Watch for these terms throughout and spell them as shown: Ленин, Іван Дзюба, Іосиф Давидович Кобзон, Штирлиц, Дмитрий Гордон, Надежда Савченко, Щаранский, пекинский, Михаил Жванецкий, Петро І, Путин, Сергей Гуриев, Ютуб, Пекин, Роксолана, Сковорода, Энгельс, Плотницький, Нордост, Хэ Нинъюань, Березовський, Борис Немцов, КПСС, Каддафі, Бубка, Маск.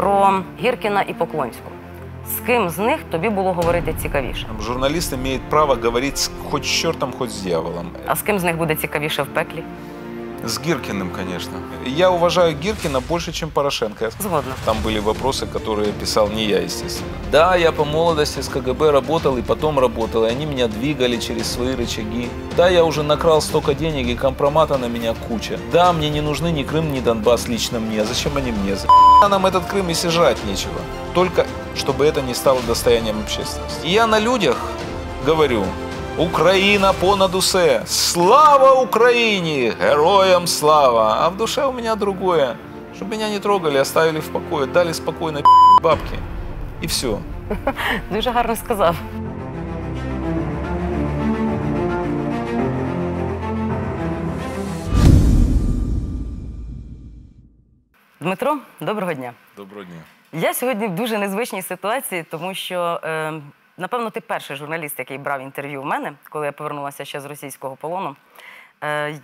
про Гіркіна і Поклонську. З ким з них тобі було говорити цікавіше? Журналіст має право говорити хоч з чортом, хоч з дьяволом. А з ким з них буде цікавіше в пеклі? С Гиркиным, конечно. Я уважаю Гиркина больше, чем Порошенко. Згодна. Там были вопросы, которые писал не я, естественно. Да, я по молодости с КГБ работал и потом работал, и они меня двигали через свои рычаги. Да, я уже накрал столько денег, и компромата на меня куча. Да, мне не нужны ни Крым, ни Донбасс лично мне. Зачем они мне? За***а нам этот Крым, и сожрать нечего. Только чтобы это не стало достоянием общественности. И я на людях говорю: Украина понад усе! Слава Украине! Героям слава! А в душе у меня другое. Чтобы меня не трогали, оставили в покое, дали спокойно бабки. И все. Дуже гарно сказав. Дмитро, доброго дня. Доброго дня. Я сьогодні в дуже незвичній ситуації, тому що... Напевно, ти перший журналіст, який брав інтерв'ю в мене, коли я повернулася ще з російського полону.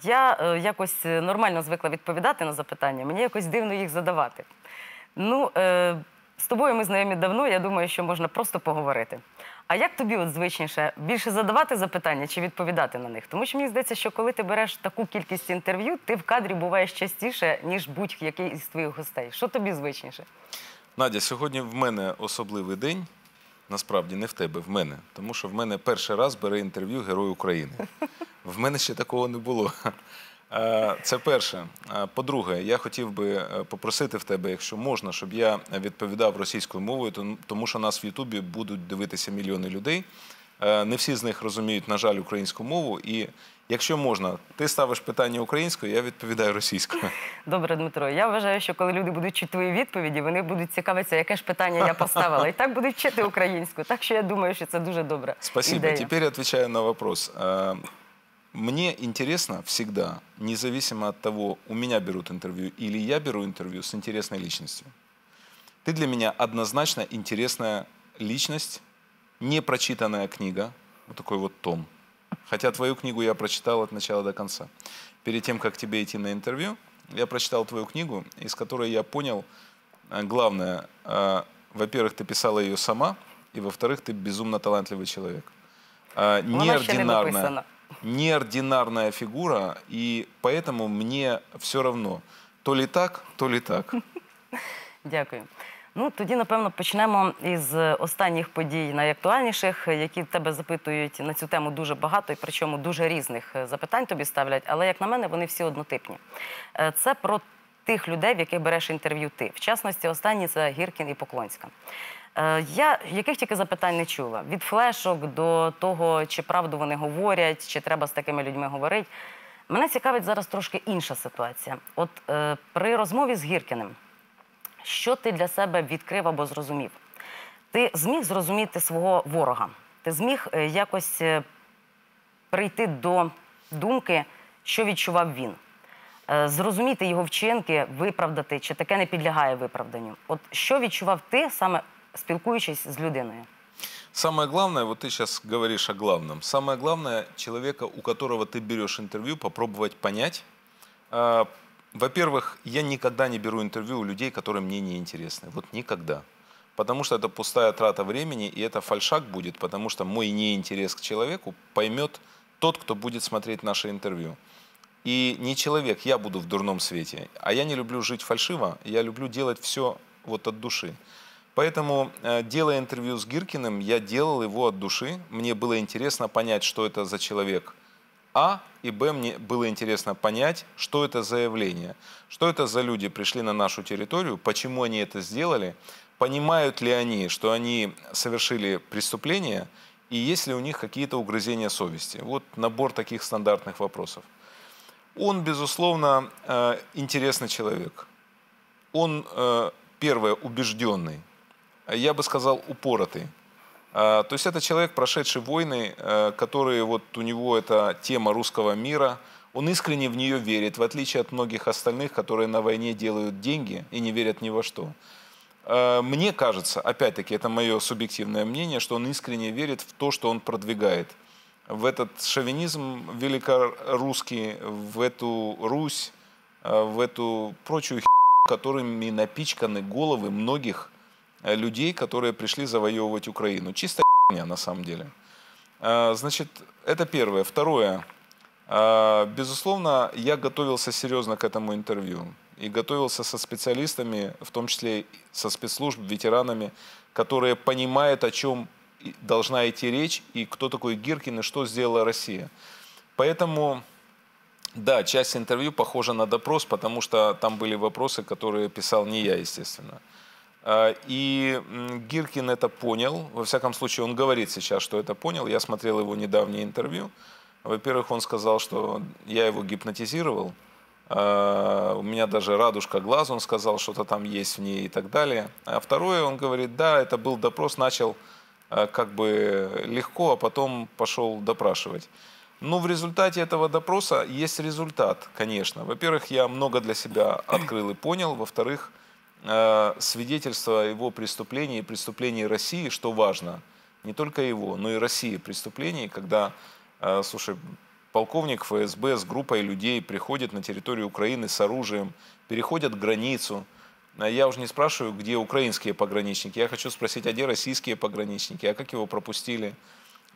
Я якось нормально звикла відповідати на запитання, мені якось дивно їх задавати. Ну, з тобою ми знайомі давно, я думаю, що можна просто поговорити. А як тобі от звичніше, більше задавати запитання чи відповідати на них? Тому що мені здається, що коли ти береш таку кількість інтерв'ю, ти в кадрі буваєш частіше, ніж будь-який із твоїх гостей. Що тобі звичніше? Надя, сьогодні в мене особливий день. Насправді, не в тебе, в мене. Тому що в мене перший раз бере інтерв'ю Герой України. В мене ще такого не було. Це перше. По-друге, я хотів би попросити в тебе, якщо можна, щоб я відповідав російською мовою, тому що нас в Ютубі будуть дивитися мільйони людей. Не всі з них розуміють, на жаль, українську мову. І якщо можна, ти ставиш питання українською, я відповідаю російською. Добре, Дмитро. Я вважаю, що коли люди будуть чути твої відповіді, вони будуть цікавитися, яке ж питання я поставила. І так будуть чити українську. Так що я думаю, що це дуже добра ідея. Тепер я відповідаю на питання. Мне интересно всегда, независимо от того, у меня берут интервью или я беру интервью с интересной личностью. Ты для меня однозначно интересная личность, непрочитанная книга, вот такой вот том. Хотя твою книгу я прочитал от начала до конца. Перед тем, как тебе идти на интервью, я прочитал твою книгу, из которой я понял, главное, во-первых, ты писала ее сама, и во-вторых, ты безумно талантливый человек. Неординарная фигура, и поэтому мне все равно, то ли так, то ли так. Дякую. Ну, тоді, напевно, почнемо із останніх подій, найактуальніших, які тебе запитують на цю тему дуже багато, і причому дуже різних запитань тобі ставлять, але, як на мене, вони всі однотипні. Це про тих людей, в яких береш інтерв'ю ти. В частності, останні – це Гіркін і Поклонська. Я яких тільки запитань не чула. Від флешок до того, чи правду вони говорять, чи треба з такими людьми говорити. Мене цікавить зараз трошки інша ситуація. От при розмові з Гіркіним, що ти для себе відкрив або зрозумів? Ти зміг зрозуміти свого ворога? Ти зміг якось прийти до думки, що відчував він? Зрозуміти його вчинки, виправдати, чи таке не підлягає виправданню? От що відчував ти, саме спілкуючись з людиною? Самое главное, вот ты сейчас говоришь о главном, самое главное человека, у которого ты берешь интервью, попробовать понять. Во-первых, я никогда не беру интервью у людей, которые мне не интересны. Вот никогда. Потому что это пустая трата времени, и это фальшак будет, потому что мой неинтерес к человеку поймет тот, кто будет смотреть наше интервью. И не человек, я буду в дурном свете. А я не люблю жить фальшиво, я люблю делать все вот от души. Поэтому, делая интервью с Гиркиным, я делал его от души. Мне было интересно понять, что это за человек. А и Б, мне было интересно понять, что это за явление, что это за люди пришли на нашу территорию, почему они это сделали, понимают ли они, что они совершили преступление, и есть ли у них какие-то угрызения совести. Вот набор таких стандартных вопросов. Он, безусловно, интересный человек. Он, первое, убежденный, я бы сказал, упоротый. То есть это человек, прошедший войны, которые вот у него это тема русского мира, он искренне в нее верит, в отличие от многих остальных, которые на войне делают деньги и не верят ни во что. Мне кажется, опять-таки, это мое субъективное мнение, что он искренне верит в то, что он продвигает. В этот шовинизм великорусский, в эту Русь, в эту прочую которыми напичканы головы многих людей, которые пришли завоевывать Украину. Чисто на самом деле. Значит, это первое. Второе. Безусловно, я готовился серьезно к этому интервью. И готовился со специалистами, в том числе со спецслужб, ветеранами, которые понимают, о чем должна идти речь, и кто такой Гіркін, и что сделала Россия. Поэтому, да, часть интервью похожа на допрос, потому что там были вопросы, которые писал не я, естественно. И Гіркін это понял, во всяком случае, он говорит сейчас, что это понял. Я смотрел его недавнее интервью. Во-первых, он сказал, что я его гипнотизировал. У меня даже радужка глаз, он сказал, что-то там есть в ней и так далее. А второе, он говорит, да, это был допрос, начал как бы легко, а потом пошел допрашивать. Ну, в результате этого допроса есть результат, конечно. Во-первых, я много для себя открыл и понял. Во-вторых, свидетельство его преступлений и преступлений России, что важно, не только его, но и России преступлений, когда, слушай, полковник ФСБ с группой людей приходит на территорию Украины с оружием, переходят границу. Я уже не спрашиваю, где украинские пограничники. Я хочу спросить, а где российские пограничники? А как его пропустили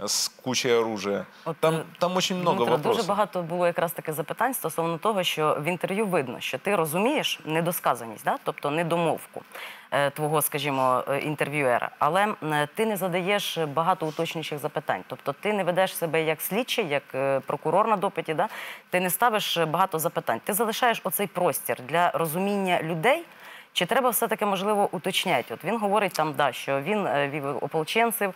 с кучей оружия? Там очень много вопросов. Дуже багато було якраз таке запитань стосовно того, що в інтерв'ю видно, що ти розумієш недосказаність, да? Тобто недомовку твого, скажімо, інтерв'юера, але ти не задаєш багато уточнюючих запитань, тобто ти не ведеш себе як слідчий, як прокурор на допиті, да? Ти не ставиш багато запитань, ти залишаєш оцей простір для розуміння людей. Чи треба все-таки, можливо, уточняти? От він говорить там, да, що він вів ополченців,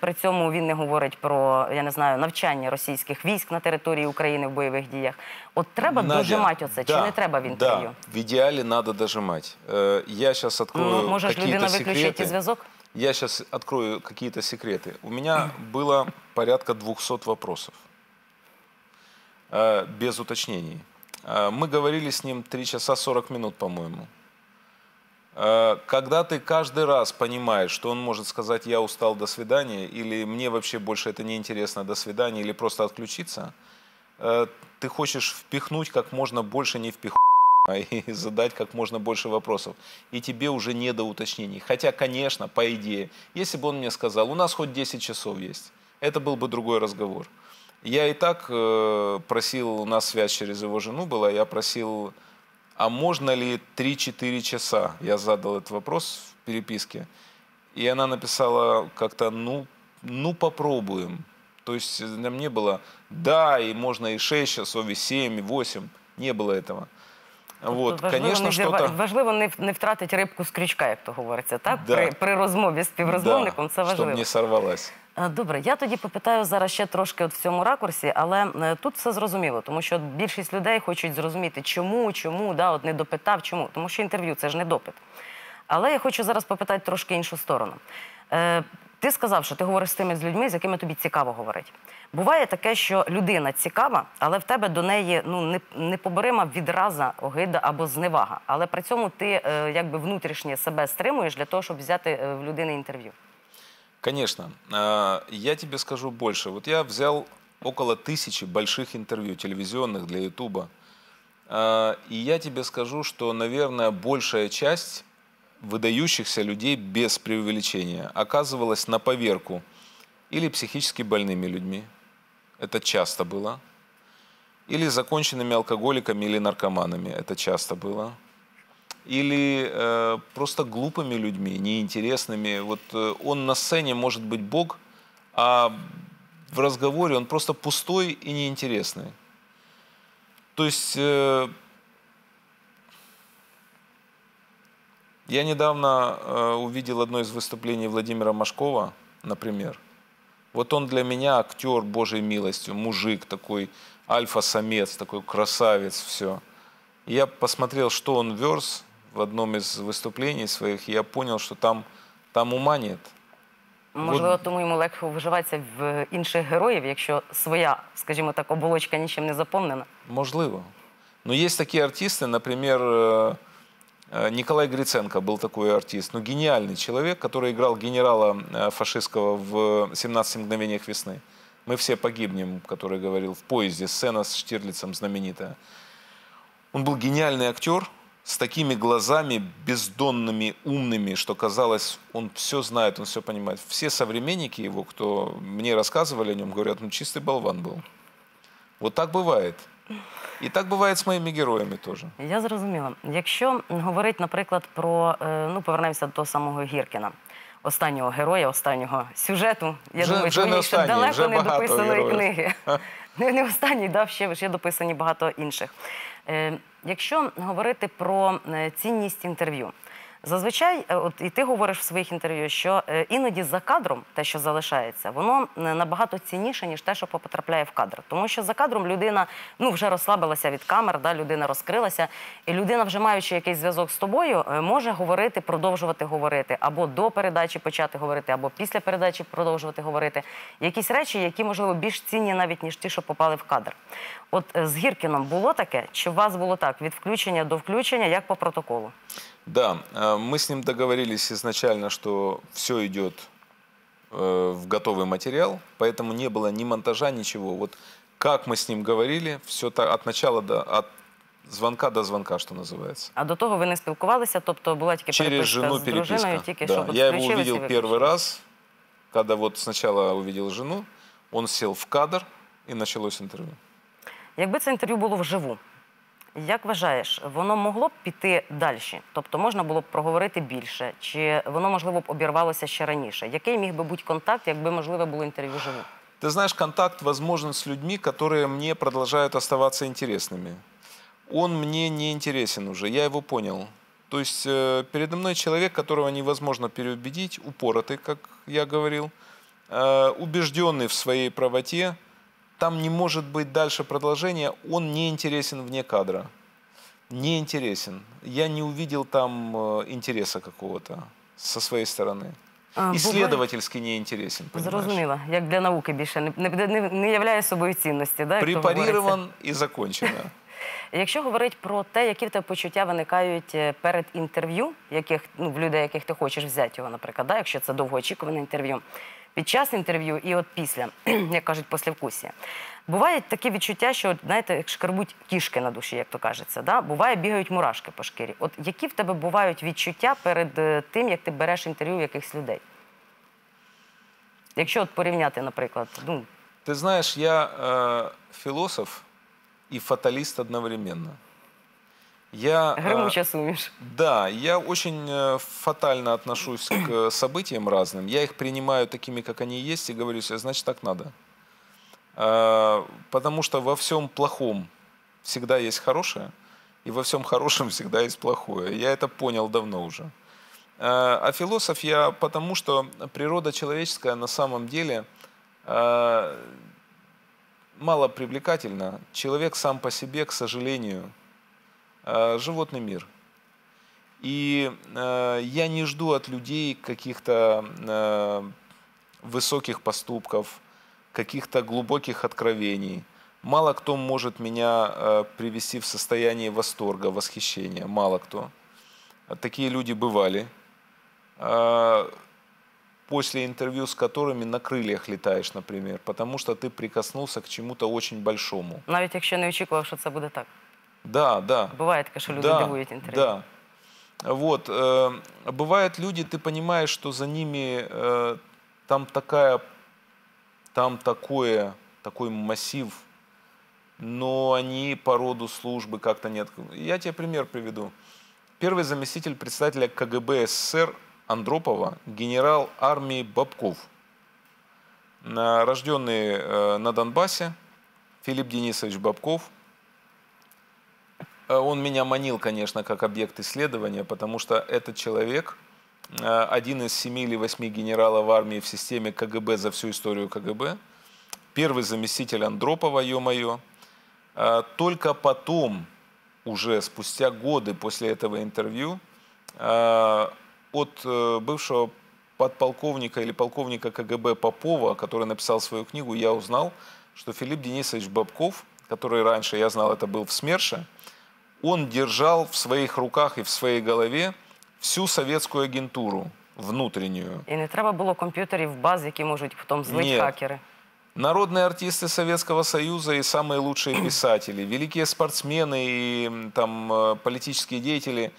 при цьому він не говорить про, я не знаю, навчання російських військ на території України в бойових діях. От треба дожимати оце, чи не треба в інтерв'ю? В ідеалі треба дожимати. Я зараз відкрою якісь секрети. У мене було порядка 200 питань, без уточнень. Ми говорили з ним 3 часа 40 хвилин, по-моєму. Когда ты каждый раз понимаешь, что он может сказать «я устал, до свидания», или «мне вообще больше это не интересно, до свидания», или просто отключиться, ты хочешь впихнуть как можно больше не впихнуть, и задать как можно больше вопросов. И тебе уже не до уточнений. Хотя, конечно, по идее, если бы он мне сказал «у нас хоть 10 часов есть», это был бы другой разговор. Я и так просил, у нас связь через его жену была, я просил... А можно ли 3-4 часа? Я задал этот вопрос в переписке. И она написала как-то, ну попробуем. То есть там не было, да, и можно и 6 часов, и 7, и 8. Не было этого. Вот, конечно, что-то... Важливо не втратить рибку з крючка, як то говориться, так? При розмові з співрозмовником це важливо. Щоб не сорвалась. Добре, я тоді попитаю зараз ще трошки в цьому ракурсі, але тут все зрозуміло, тому що більшість людей хочуть зрозуміти, чому, от не допитав, чому, тому що інтерв'ю – це ж не допит. Але я хочу зараз попитати трошки іншу сторону. Ти сказав, що ти говориш з тими людьми, з якими тобі цікаво говорити. Буває таке, що людина цікава, але в тебе до неї непоборима відраза, огида або зневага. Але при цьому ти якби внутрішнє себе стримуєш для того, щоб взяти в людини інтерв'ю. Конечно. Я тебе скажу больше. Вот я взял около 1000 больших интервью, телевизионных, для Ютуба. И я тебе скажу, что, наверное, большая часть выдающихся людей без преувеличения оказывалась на поверку или психически больными людьми, это часто было, или законченными алкоголиками или наркоманами, это часто было, или просто глупыми людьми, неинтересными. Вот он на сцене может быть бог, а в разговоре он просто пустой и неинтересный. То есть... Я недавно увидел одно из выступлений Владимира Машкова, например. Вот он для меня актер Божьей милостью, мужик такой, альфа-самец, такой красавец, все. Я посмотрел, что он верз в одном из выступлений своих, и я понял, что там ума нет. Можливо, тому йому легко вживатися в інших героїв, якщо своя, скажімо так, оболочка нічим не заповнена? Можливо. Но есть такие артисты, например... Николай Гриценко был такой артист, гениальный человек, который играл генерала фашистского в «17 мгновениях весны». «Мы все погибнем», который говорил в поезде, сцена с Штирлицем знаменитая. Он был гениальный актер, с такими глазами бездонными, умными, что казалось, он все знает, он все понимает. Все современники его, кто мне рассказывали о нем, говорят, ну чистый болван был. Вот так бывает. І так буває з моїми героями теж. Я зрозуміла. Якщо говорить, наприклад, про, ну, повернемося до самого Гіркіна, останнього героя, останнього сюжету. Я думаю, що мені ще далеко не дописаної книги. Не останній, да, ще дописані багато інших. Якщо говорити про цінність інтерв'ю, зазвичай, от і ти говориш в своїх інтерв'ю, що іноді за кадром те, що залишається, воно набагато цінніше, ніж те, що потрапляє в кадр. Тому що за кадром людина, ну, вже розслабилася від камер, да, людина розкрилася, і людина, вже маючи якийсь зв'язок з тобою, може говорити, продовжувати говорити, або до передачі почати говорити, або після передачі продовжувати говорити. Якісь речі, які, можливо, більш цінні навіть, ніж ті, що попали в кадр. От з Гіркіном було таке? Чи у вас було так, від включення до включення, як по протоколу? Да, мы с ним договорились изначально, что все идет в готовый материал, поэтому не было ни монтажа, ничего. Вот как мы с ним говорили, все так, от начала до, от звонка до звонка, что называется. А до того вы не спілкувались, тобто была только через жену переписка. Да. Я его увидел первый раз, когда вот сначала увидел жену, он сел в кадр и началось интервью. Якби це інтерв'ю було вживу, як вважаєш, воно могло б піти далі? Тобто можна було б проговорити більше? Чи воно, можливо, б обірвалося ще раніше? Який міг би бути контакт, якби, можливо, було інтерв'ю живе? Ти знаєш, контакт можливий з людьми, які мені продовжують залишатися цікавими. Він мені не цікавий вже, я його зрозумів. Тобто, передо мною чоловік, якого неможливо переубедити, упоротий, як я говорив, убеждений в своїй правоті. Там не может быть дальше продолжения, он не интересен вне кадра. Не интересен. Я не увидел там интереса какого-то со своей стороны. Исследовательски не интересен, понимаешь? Зрозуміло, як для науки більше, не являє собою цінності. Препарирован і закончено. Якщо говорити про те, які в тебе почуття виникають перед інтерв'ю, в людей, яких ти хочеш взяти його, наприклад, якщо це довгоочікуване інтерв'ю, під час інтерв'ю і от після, як кажуть, послевкусія. Бувають такі відчуття, що, знаєте, як шкарбуть кішки на душі, як то кажеться, буває, бігають мурашки по шкірі. От які в тебе бувають відчуття перед тим, як ти береш інтерв'ю у якихось людей? Якщо от порівняти, наприклад, ну... Ти знаєш, я філософ і фаталіст одновременно. Гремучая сумишь. Да, я очень фатально отношусь к событиям разным. Я их принимаю такими, как они есть, и говорю себе, значит, так надо. Потому что во всем плохом всегда есть хорошее, и во всем хорошем всегда есть плохое. Я это понял давно уже. А философ я потому, что природа человеческая на самом деле мало привлекательна. Человек сам по себе, к сожалению, животный мир. И я не жду от людей каких-то высоких поступков, каких-то глубоких откровений. Мало кто может меня привести в состояние восторга, восхищения. Мало кто. Такие люди бывали. После интервью с которыми на крыльях летаешь, например, потому что ты прикоснулся к чему-то очень большому. Навіть якщо не очікував, що це буде так. Да. Бывает, конечно, люди дивуют интервью. Да. Вот. Бывают люди, ты понимаешь, что за ними такой массив, но они по роду службы как-то нет. Я тебе пример приведу. Первый заместитель председателя КГБ СССР Андропова, генерал армии Бобков, рожденный на Донбассе, Филипп Денисович Бобков. Он меня манил, конечно, как объект исследования, потому что этот человек, один из 7 или 8 генералов армии в системе КГБ за всю историю КГБ, первый заместитель Андропова, ё-моё, только потом, уже спустя годы после этого интервью, от бывшего подполковника или полковника КГБ Попова, который написал свою книгу, я узнал, что Филипп Денисович Бобков, который раньше, я знал, это был в СМЕРШе, он держал в своих руках и в своей голове всю советскую агентуру внутреннюю. И не треба было компьютеров баз, которые могут потом злить хакеры. Народные артисты Советского Союза и самые лучшие писатели, великие спортсмены и там, политические деятели,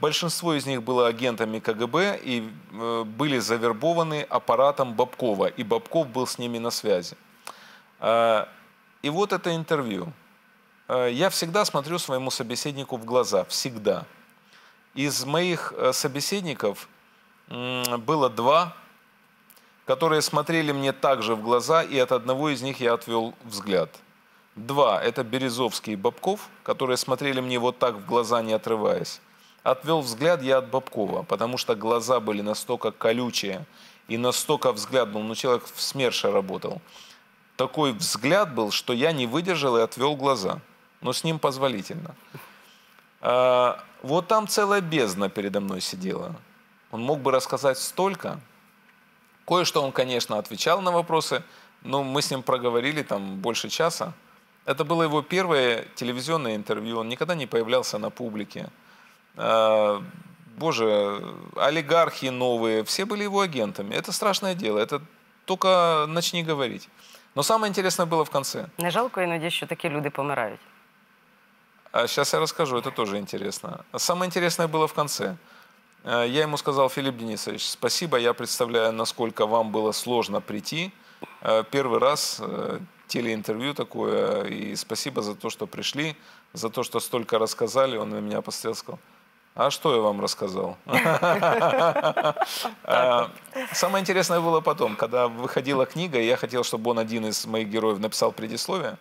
большинство из них было агентами КГБ и были завербованы аппаратом Бобкова. И Бобков был с ними на связи. И вот это интервью. Я всегда смотрю своему собеседнику в глаза. Всегда. Из моих собеседников было два, которые смотрели мне также в глаза, и от одного из них я отвел взгляд. Два – это Березовский и Бобков, которые смотрели мне вот так в глаза, не отрываясь. Отвел взгляд я от Бобкова, потому что глаза были настолько колючие и настолько взгляд был, ну, человек в СМЕРШе работал. Такой взгляд был, что я не выдержал и отвел глаза. Но с ним позволительно. Вот там целая бездна передо мной сидела. Он мог бы рассказать столько. Кое-что он, конечно, отвечал на вопросы, но мы с ним проговорили там больше часа. Это было его первое телевизионное интервью, он никогда не появлялся на публике. Боже, олигархи новые, все были его агентами. Это страшное дело, это только начни говорить. Но самое интересное было в конце. Не жалко иногда, что такие люди помирают? А сейчас я расскажу, это тоже интересно. Самое интересное было в конце. Я ему сказал: Филипп Денисович, спасибо, я представляю, насколько вам было сложно прийти. Первый раз телеинтервью такое, и спасибо за то, что пришли, за то, что столько рассказали. Он на меня посмотрел, сказал: а что я вам рассказал? Самое интересное было потом, когда выходила книга, и я хотел, чтобы он, один из моих героев, написал предисловие.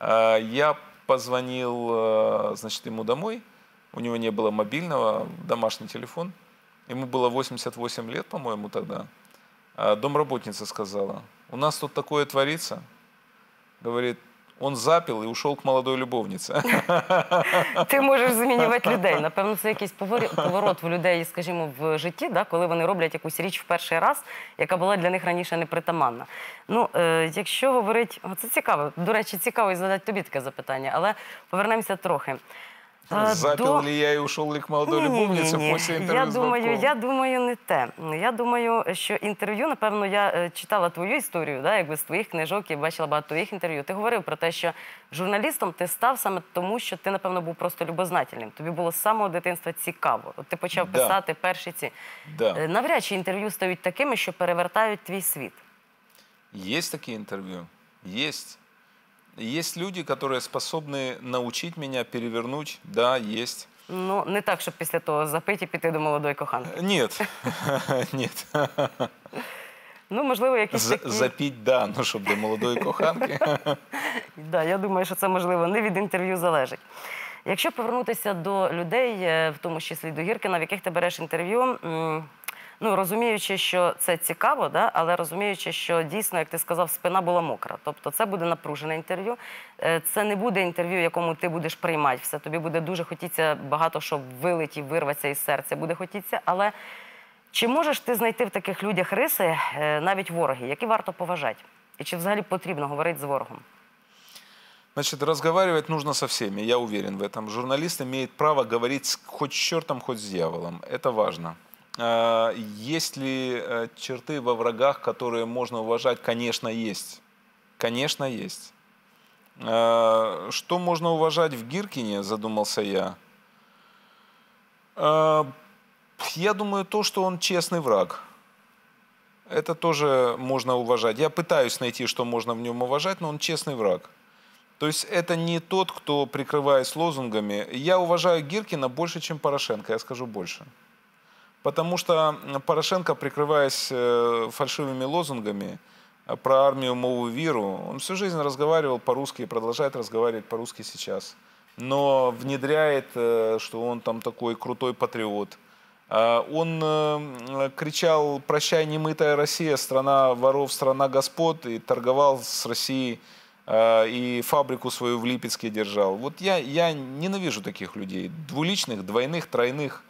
Я позвонил, значит, ему домой. У него не было мобильного, домашний телефон. Ему было 88 лет, по-моему, тогда. Домработница сказала: у нас тут такое творится. Говорит, он запил и ушел к молодой любовнице. Ти можеш змінювати людей. Напевно, це якийсь поворот в людей, скажімо, в житті, коли вони роблять якусь річ в перший раз, яка була для них раніше непритаманна. Ну, якщо говорить... Це цікаво. До речі, цікаво задати тобі таке запитання, але повернемося трохи. Запил ли я и ушел ли к молодой любовнице после интервью с Бобковым? Я думаю, не те. Я думаю, що інтерв'ю, напевно, я читала твою історію, якби з твоїх книжок, і бачила багато твоїх інтерв'ю. Ти говорив про те, що журналістом ти став саме тому, що ти, напевно, був просто любознательним. Тобі було з самого дитинства цікаво. Ти почав писати перші ці. Навряд чи інтерв'ю стають такими, що перевертають твій світ. Є такі інтерв'ю? Є. Есть люди, которые способны научить меня, перевернуть. Да, есть. Ну, не так, чтобы после того запить и пойти до молодой коханки. Нет, нет. Ну, можливо, якісь такі... Запіть, да, ну, щоб до молодої коханки. Да, я думаю, що це, можливо, не від інтерв'ю залежить. Якщо повернутися до людей, в тому числі до Гіркіна, в яких ти береш інтерв'ю, ну, розуміючи, що це цікаво, але розуміючи, що дійсно, як ти сказав, спина була мокра. Тобто це буде напружене інтерв'ю, це не буде інтерв'ю, в якому ти будеш приймати все. Тобі буде дуже хотіться багато, щоб вилити, вирватися із серця, буде хотіться. Але чи можеш ти знайти в таких людях риси, навіть вороги, які варто поважати? І чи взагалі потрібно говорити з ворогом? Значит, разговаривать нужно со всеми, я уверен в этом. Журналист имеет право говорить хоть с чертом, хоть с дьяволом. Это важно. Есть ли черты во врагах, которые можно уважать? Конечно, есть. Конечно, есть. Что можно уважать в Гіркіні, задумался я. Я думаю, то, что он честный враг. Это тоже можно уважать. Я пытаюсь найти, что можно в нем уважать, но он честный враг. То есть это не тот, кто, прикрываясь лозунгами... Я уважаю Гіркіна больше, чем Порошенко, я скажу больше. Потому что Порошенко, прикрываясь фальшивыми лозунгами про армию, мову, віру, он всю жизнь разговаривал по-русски и продолжает разговаривать по-русски сейчас. Но внедряет, что он там такой крутой патриот. Он кричал: «Прощай, немытая Россия, страна воров, страна господ», и торговал с Россией, и фабрику свою в Липецке держал. Вот я ненавижу таких людей, двуличных, двойных, тройных,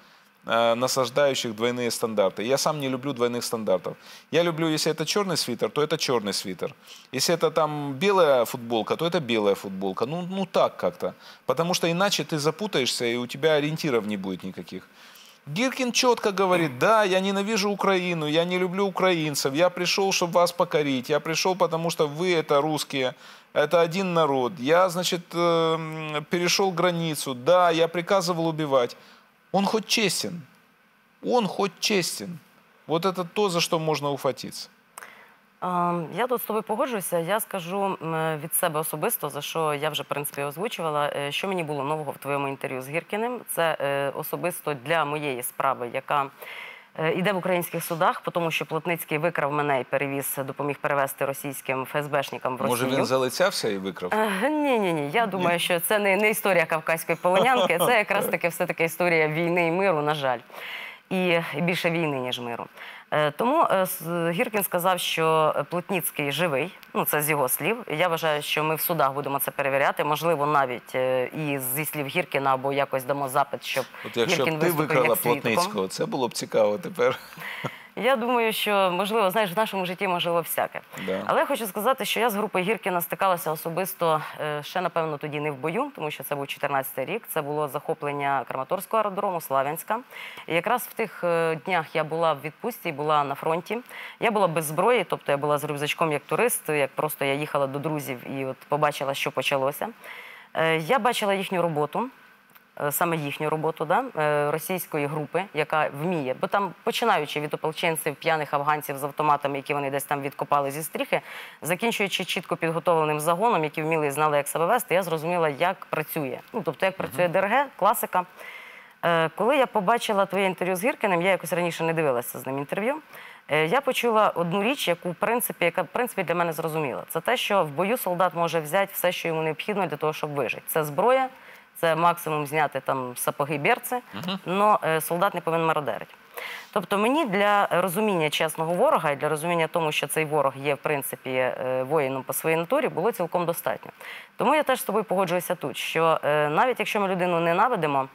насаждающих двойные стандарты. Я сам не люблю двойных стандартов. Я люблю, если это черный свитер, то это черный свитер. Если это там белая футболка, то это белая футболка. Ну так как-то. Потому что иначе ты запутаешься, и у тебя ориентиров не будет никаких. Гіркін четко говорит: да, я ненавижу Украину, я не люблю украинцев, я пришел, чтобы вас покорить, я пришел, потому что вы это русские, это один народ, я, значит, перешел границу, да, я приказывал убивать. Он хоть честен, он хоть честен. Вот это то, за что можно ухватиться. Я тут з тобою погоджуюся, я скажу від себе особисто, за що я вже, в принципі, озвучувала, що мені було нового в твоєму інтерв'ю з Гіркіним. Це особисто для моєї справи, яка іде в українських судах, тому що Плотницький викрав мене і перевіз, допоміг перевезти російським ФСБшникам в Росію. Може, він залицявся і викрав? Ні-ні-ні, я думаю, що це не історія кавказької полонянки, це якраз таки все-таки історія війни і миру, на жаль. І більше війни, ніж миру. Тому Гіркін сказав, що Плотницький живий, ну це з його слів. Я вважаю, що ми в судах будемо це перевіряти, можливо, навіть і зі слів Гіркіна, або якось дамо запит, щоб Гіркін виступив як свідком. От якщо б ти викрала Плотницького, це було б цікаво тепер. Я думаю, що, можливо, знаєш, в нашому житті можливо всяке. Але хочу сказати, що я з групою Гіркіна стикалася особисто ще, напевно, тоді не в бою, тому що це був 2014 рік, це було захоплення Краматорського аеродрому, Славянська. І якраз в тих днях я була в відпустці, була на фронті. Я була без зброї, тобто я була з рюкзачком як турист, як просто я їхала до друзів і от побачила, що почалося. Я бачила їхню роботу. Саме їхню роботу, російської групи, яка вміє. Бо там, починаючи від ополченців, п'яних афганців з автоматами, які вони десь там відкопали зі стріхи, закінчуючи чітко підготовленим загоном, які вміли і знали, як себе вести, я зрозуміла, як працює. Ну, тобто, як працює ДРГ, класика. Коли я побачила твоє інтерв'ю з Гіркіним, я якось раніше не дивилася з ним інтерв'ю, я почула одну річ, яка, в принципі, для мене зрозуміла. Це те, що в бою солдат може взяти все, що йому необхідно для того, щоб вижити. Це зброя, це максимум зняти там сапоги-берці, але солдат не повинен мародерити. Тобто мені для розуміння чесного ворога і для розуміння тому, що цей ворог є, в принципі, воїном по своїй натурі, було цілком достатньо. Тому я теж з тобою погоджуюся тут, що навіть якщо ми людину ненавидимо,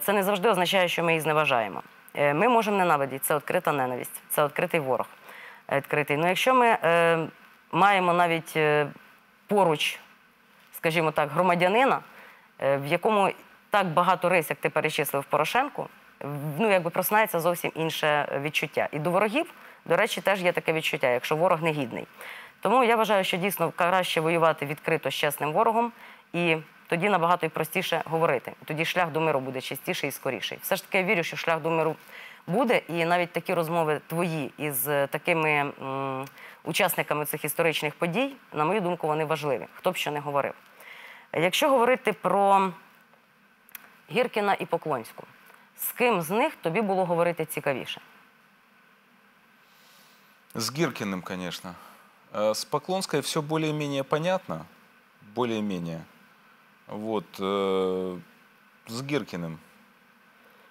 це не завжди означає, що ми її зневажаємо. Ми можемо ненавидіти, це відкрита ненависть, це відкритий ворог. Ну, якщо ми маємо навіть поруч, скажімо так, громадянина, в якому так багато рис, як ти перечислив Порошенку, ну, якби просинається зовсім інше відчуття. І до ворогів, до речі, теж є таке відчуття, якщо ворог негідний. Тому я вважаю, що дійсно краще воювати відкрито з чесним ворогом, і тоді набагато простіше говорити. Тоді шлях до миру буде чистіший і скоріший. Все ж таки я вірю, що шлях до миру буде, і навіть такі розмови твої із такими учасниками цих історичних подій, на мою думку, вони важливі, хто б що не говорив. Якщо говорити про Гіркіна і Поклонську, з ким з них тобі було говорити цікавіше? С Гіркіним, конечно. С Поклонской все более-менее понятно, более-менее. Вот, с Гіркіним.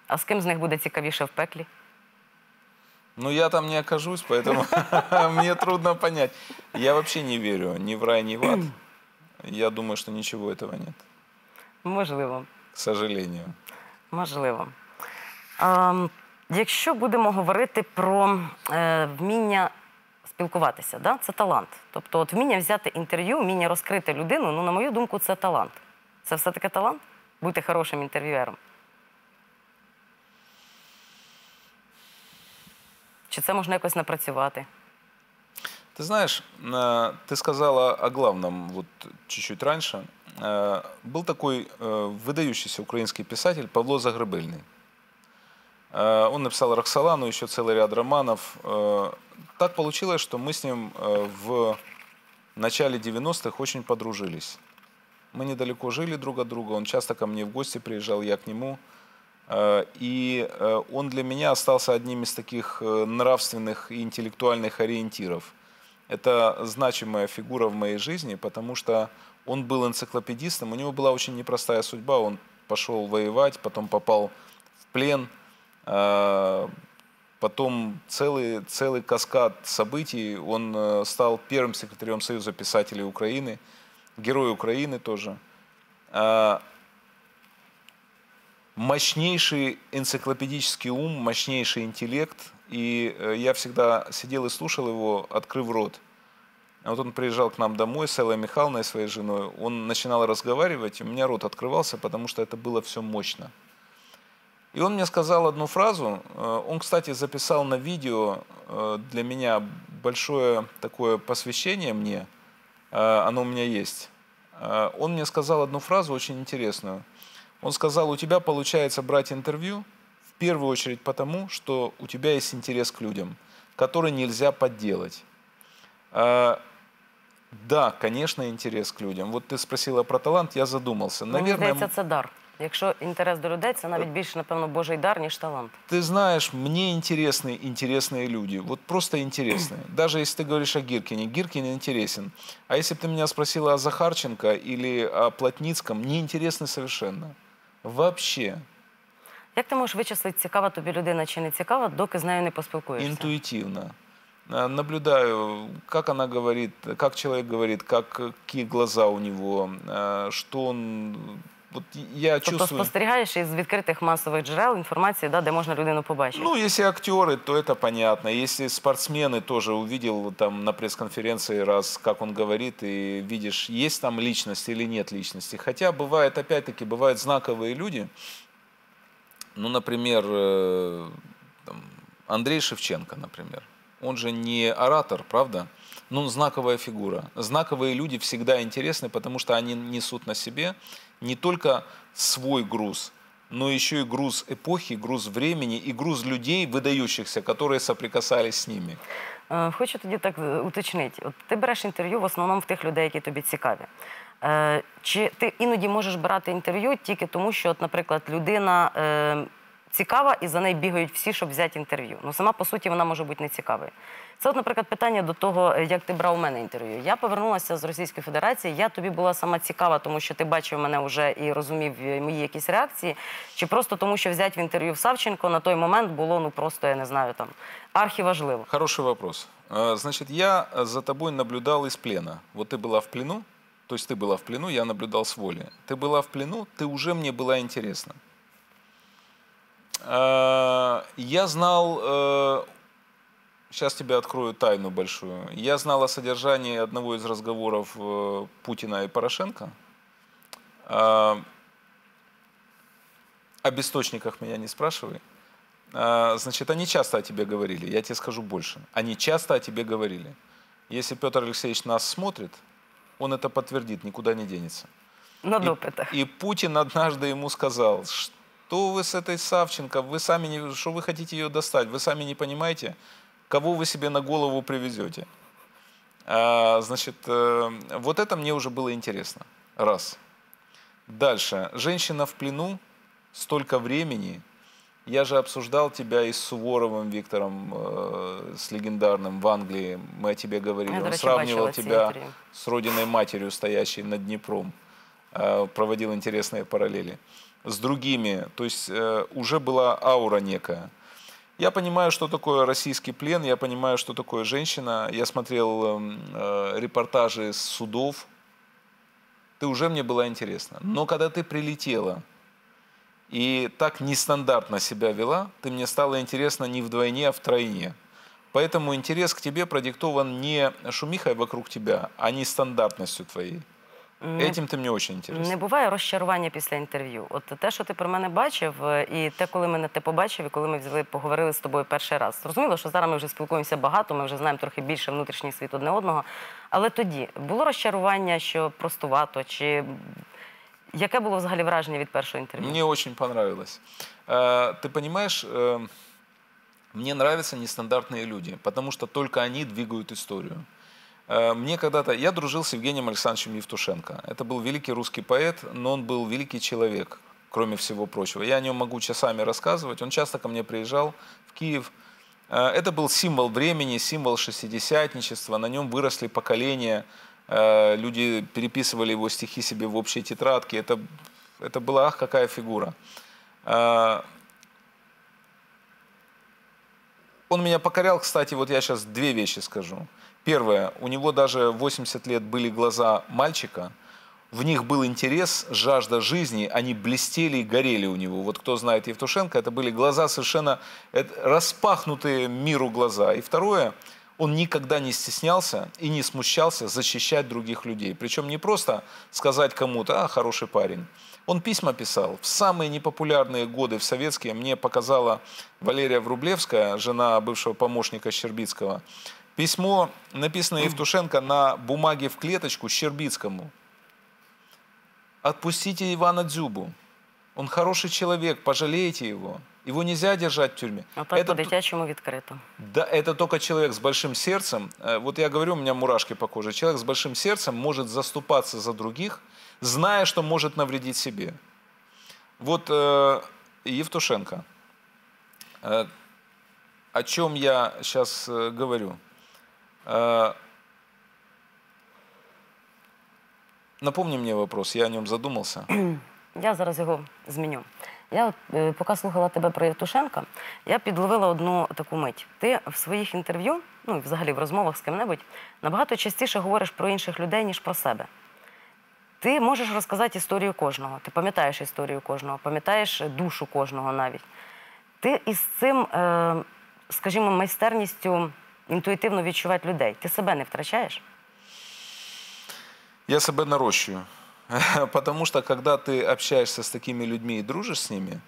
А с ким з них буде цікавіше в пеклі? Ну, я там не окажусь, поэтому мне трудно понять. Я вообще не верю ни в рай, ни в ад. Я думаю, что ничего этого нет. Можливо. К сожалению. Можливо. Якщо будемо говорити про вміння спілкуватися, це талант. Тобто вміння взяти інтерв'ю, вміння розкрити людину, ну, на мою думку, це талант. Це все-таки талант? Бути хорошим інтерв'юером? Чи це можна якось напрацювати? Ты знаешь, ты сказала о главном вот чуть-чуть раньше. Был такой выдающийся украинский писатель Павло Загребельный. Он написал «Роксолану», еще целый ряд романов. Так получилось, что мы с ним в начале 90-х очень подружились. Мы недалеко жили друг от друга, он часто ко мне в гости приезжал, я к нему. И он для меня остался одним из таких нравственных и интеллектуальных ориентиров. Это значимая фигура в моей жизни, потому что он был энциклопедистом, у него была очень непростая судьба, он пошел воевать, потом попал в плен, потом целый каскад событий, он стал первым секретарем Союза писателей Украины, герой Украины тоже. Мощнейший энциклопедический ум, мощнейший интеллект. И я всегда сидел и слушал его, открыв рот. Вот он приезжал к нам домой с Эллой Михайловной, своей женой. Он начинал разговаривать, у меня рот открывался, потому что это было все мощно. И он мне сказал одну фразу. Он, кстати, записал на видео для меня большое такое посвящение мне. Оно у меня есть. Он мне сказал одну фразу очень интересную. Он сказал: у тебя получается брать интервью в первую очередь потому, что у тебя есть интерес к людям, который нельзя подделать. Да, конечно, интерес к людям. Вот ты спросила про талант, я задумался. Наверное, мне кажется, это дар. Если интерес до людей, это, наверное, больше, напевно, божий дар, ниж талант. Ты знаешь, мне интересны интересные люди. Вот просто интересные. Даже если ты говоришь о Гіркіні, Гіркін интересен. А если бы ты меня спросила о Захарченко или о Плотницком, не интересны совершенно. Вообще. Как ты можешь вычислить, цікава тобі людина чи не цікава, доки з нею не поспілкуєшся? Интуитивно. Наблюдаю, как она говорит, как человек говорит, какие глаза у него, что он... Вот я чувствую... Тобто спостерігаєш із відкритих массовых джерел информации, да, где можно людину побачить? Ну, если актеры, то это понятно. Если спортсмены, тоже увидел там на пресс-конференции раз, как он говорит, и видишь, есть там личность или нет личности. Хотя бывает, опять-таки, бывают знаковые люди. Ну, например, Андрей Шевченко, например. Он же не оратор, правда? Ну, знаковая фигура. Знаковые люди всегда интересны, потому что они несут на себе не только свой груз, но еще и груз эпохи, груз времени и груз людей, выдающихся, которые соприкасались с ними. Хочу тоді так уточнити. От ти береш інтерв'ю в основному в тих людей, які тобі цікаві. Чи ти іноді можеш брати інтерв'ю тільки тому, що, от, наприклад, людина цікава і за нею бігають всі, щоб взяти інтерв'ю? Ну, сама, по суті, вона може бути не цікавою. Це, от, наприклад, питання до того, як ти брав у мене інтерв'ю. Я повернулася з Російської Федерації, я тобі була сама цікава, тому що ти бачив мене вже і розумів мої якісь реакції, чи просто тому, що взяти в інтерв'ю в Савченко на той момент було, ну, просто, я не знаю, там, архиважливо? Хороший вопрос. Значит, я за тобой наблюдал из плена. Вот ты была в плену, то есть ты была в плену, я наблюдал с воли. Ты была в плену, ты уже мне была интересна. Я знал, сейчас тебе открою тайну большую, я знал о содержании одного из разговоров Путина и Порошенко. Об источниках меня не спрашивай. Значит, они часто о тебе говорили, я тебе скажу больше. Они часто о тебе говорили. Если Петр Алексеевич нас смотрит, он это подтвердит, никуда не денется. На допытах. И Путин однажды ему сказал, что вы с этой Савченко, вы сами не, что вы хотите ее достать, вы сами не понимаете, кого вы себе на голову привезете. Значит, вот это мне уже было интересно. Раз. Дальше. Женщина в плену, столько времени. Я же обсуждал тебя и с Суворовым Виктором, с легендарным в Англии. Мы о тебе говорили. Он сравнивал тебя с родиной матерью, стоящей над Днепром. Проводил интересные параллели. С другими. То есть уже была аура некая. Я понимаю, что такое российский плен. Я понимаю, что такое женщина. Я смотрел репортажи с судов. Ты уже мне была интересна. Но когда ты прилетела и так нестандартно себя вела, ты мне стала интересна не вдвойне, а втройне. Поэтому интерес к тебе продиктован не шумихой вокруг тебя, а нестандартностью твоей. Этим ти мені дуже цікаво. Не буває розчарування після інтерв'ю? От те, що ти про мене бачив, і те, коли мене ти побачив, і коли ми взяли, поговорили з тобою перший раз. Зрозуміло, що зараз ми вже спілкуємося багато, ми вже знаємо трохи більше внутрішній світ одне одного. Але тоді було розчарування, що простувато, чи... Яке було взагалі враження від першого інтерв'ю? Мені дуже подобалось. Ти розумієш, мені подобаються нестандартні люди, тому що тільки вони двигають історію. Мне когда-то... Я дружил с Евгением Александровичем Євтушенко. Это был великий русский поэт, но он был великий человек, кроме всего прочего. Я о нем могу часами рассказывать. Он часто ко мне приезжал в Киев. Это был символ времени, символ шестидесятничества. На нем выросли поколения. Люди переписывали его стихи себе в общие тетрадки. Это была, ах, какая фигура. Он меня покорял, кстати, вот я сейчас две вещи скажу. Первое, у него даже 80 лет были глаза мальчика, в них был интерес, жажда жизни, они блестели и горели у него. Вот кто знает Евтушенко, это были глаза совершенно распахнутые миру глаза. И второе, он никогда не стеснялся и не смущался защищать других людей. Причем не просто сказать кому-то: «А, хороший парень». Он письма писал. В самые непопулярные годы, в советские, мне показала Валерия Врублевская, жена бывшего помощника Щербицкого, письмо, написанное Євтушенко на бумаге в клеточку Щербицкому. «Отпустите Ивана Дзюбу. Он хороший человек, пожалейте его. Его нельзя держать в тюрьме». А так по-дитячему открыто. Да, это только человек с большим сердцем. Вот я говорю, у меня мурашки по коже. Человек с большим сердцем может заступаться за других, зная, что может навредить себе. Вот Євтушенко. О чем я сейчас говорю? Напомни мне вопрос, я о нем задумался. Я зараз його зміню. Я от, поки слухала тебе про Євтушенка, я підловила одну таку мить. Ти в своїх інтерв'ю, ну і взагалі в розмовах з ким-небудь, набагато частіше говориш про інших людей, ніж про себе. Ти можеш розказати історію кожного, ти пам'ятаєш історію кожного, пам'ятаєш душу кожного навіть. Ти із цим, скажімо, майстерністю інтуїтивно відчувати людей. Ти себе не втрачаєш? Я себе нарощую. Потому что, когда ты общаешься с такими людьми и дружишь с ними,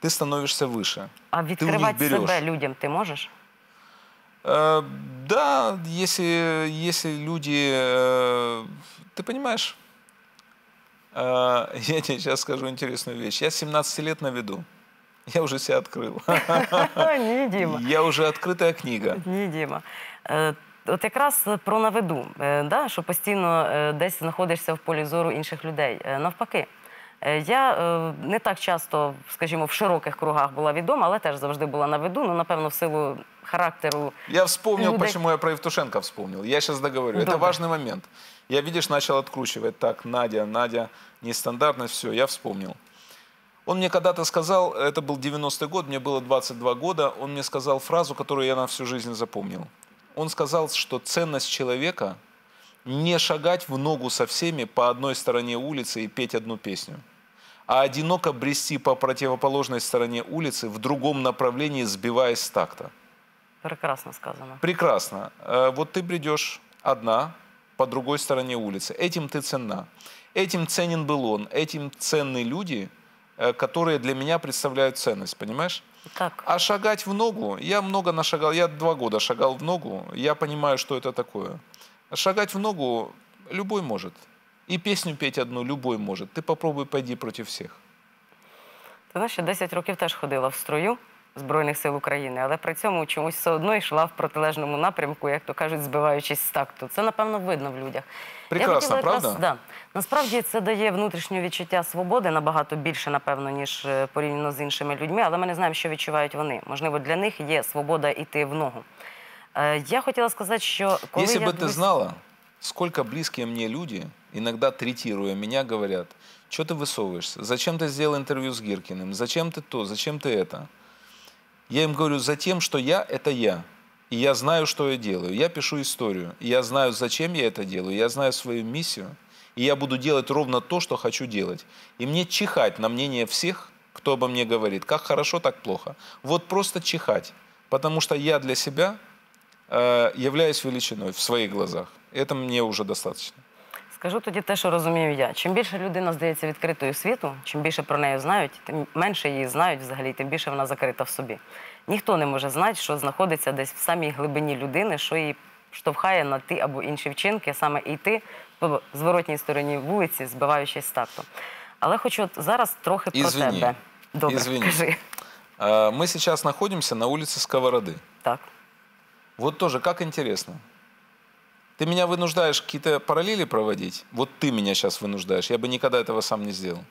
ты становишься выше. А открывать себя людям ты можешь? Да, если люди... Ты понимаешь, я тебе сейчас скажу интересную вещь. Я 17 лет на виду. Я уже себя открыл. Не, Дима. Я уже открытая книга. Не, Дима. От якраз про на виду, що постійно десь знаходишся в полі зору інших людей. Навпаки, я не так часто, скажімо, в широких кругах була відома, але теж завжди була на виду, ну, напевно, в силу характеру. Я вспомнил, чому я про Євтушенка вспомнил. Я зараз договорю. Це важливий момент. Я, видиш, почав відкручувати. Так, Надя, нестандартність, все, я вспомнил. Он мне когда-то сказал, это был 90-й год, мне было 22 года, он мне сказал фразу, которую я на всю жизнь запомнил. Он сказал, что ценность человека – не шагать в ногу со всеми по одной стороне улицы и петь одну песню, а одиноко брести по противоположной стороне улицы в другом направлении, сбиваясь с такта. Прекрасно сказано. Прекрасно. Вот ты бредешь одна по другой стороне улицы. Этим ты ценна. Этим ценен был он. Этим ценны люди, которые для меня представляют ценность, понимаешь? Так. А шагать в ногу, я много нашагал, я 2 года шагал в ногу, я понимаю, что это такое. Шагать в ногу любой может. И песню петь одну любой может. Ты попробуй, пойди против всех. Ти знаєш, що 10 років теж ходила в строю Збройних сил України, але при цьому чомусь все одно йшла в протилежному напрямку, як то кажуть, збиваючись з такту. Це, напевно, видно в людях. Прекрасно, правда? Да. Насправді це дає внутрішнє відчуття свободи набагато більше, напевно, ніж порівняно з іншими людьми, але ми не знаємо, що відчувають вони. Можливо, для них є свобода йти в ногу. Я хотіла сказати, що... Якщо б ти знала, скільки близькі мені люди, іноді третірує мене, говорять, що ти висовуєшся, зачем ти зробив інтерв'ю з Гіркіним, зачем ти то, зачем ти це. Я им говорю, за тем, что я – это я. И я знаю, что я делаю. Я пишу историю. И я знаю, зачем я это делаю. Я знаю свою миссию. И я буду делать ровно то, что хочу делать. И мне чихать на мнение всех, кто обо мне говорит. Как хорошо, так плохо. Вот просто чихать. Потому что я для себя являюсь величиной в своих глазах. Это мне уже достаточно. Скажу тоді те, що розумію я. Чим більше людина здається відкритою світу, чим більше про неї знають, тим менше її знають взагалі, тим більше вона закрита в собі. Ніхто не може знати, що знаходиться десь в самій глибині людини, що її штовхає на ті або інші вчинки, саме йти по зворотній стороні вулиці, збиваючись з такту. Але хочу зараз трохи про тебе. Добре, скажи. Ми зараз знаходимося на вулиці Сковороди. Так. Вот тоже, как интересно. Ты меня вынуждаешь какие-то параллели проводить? Вот ты меня сейчас вынуждаешь. Я бы никогда этого сам не сделал.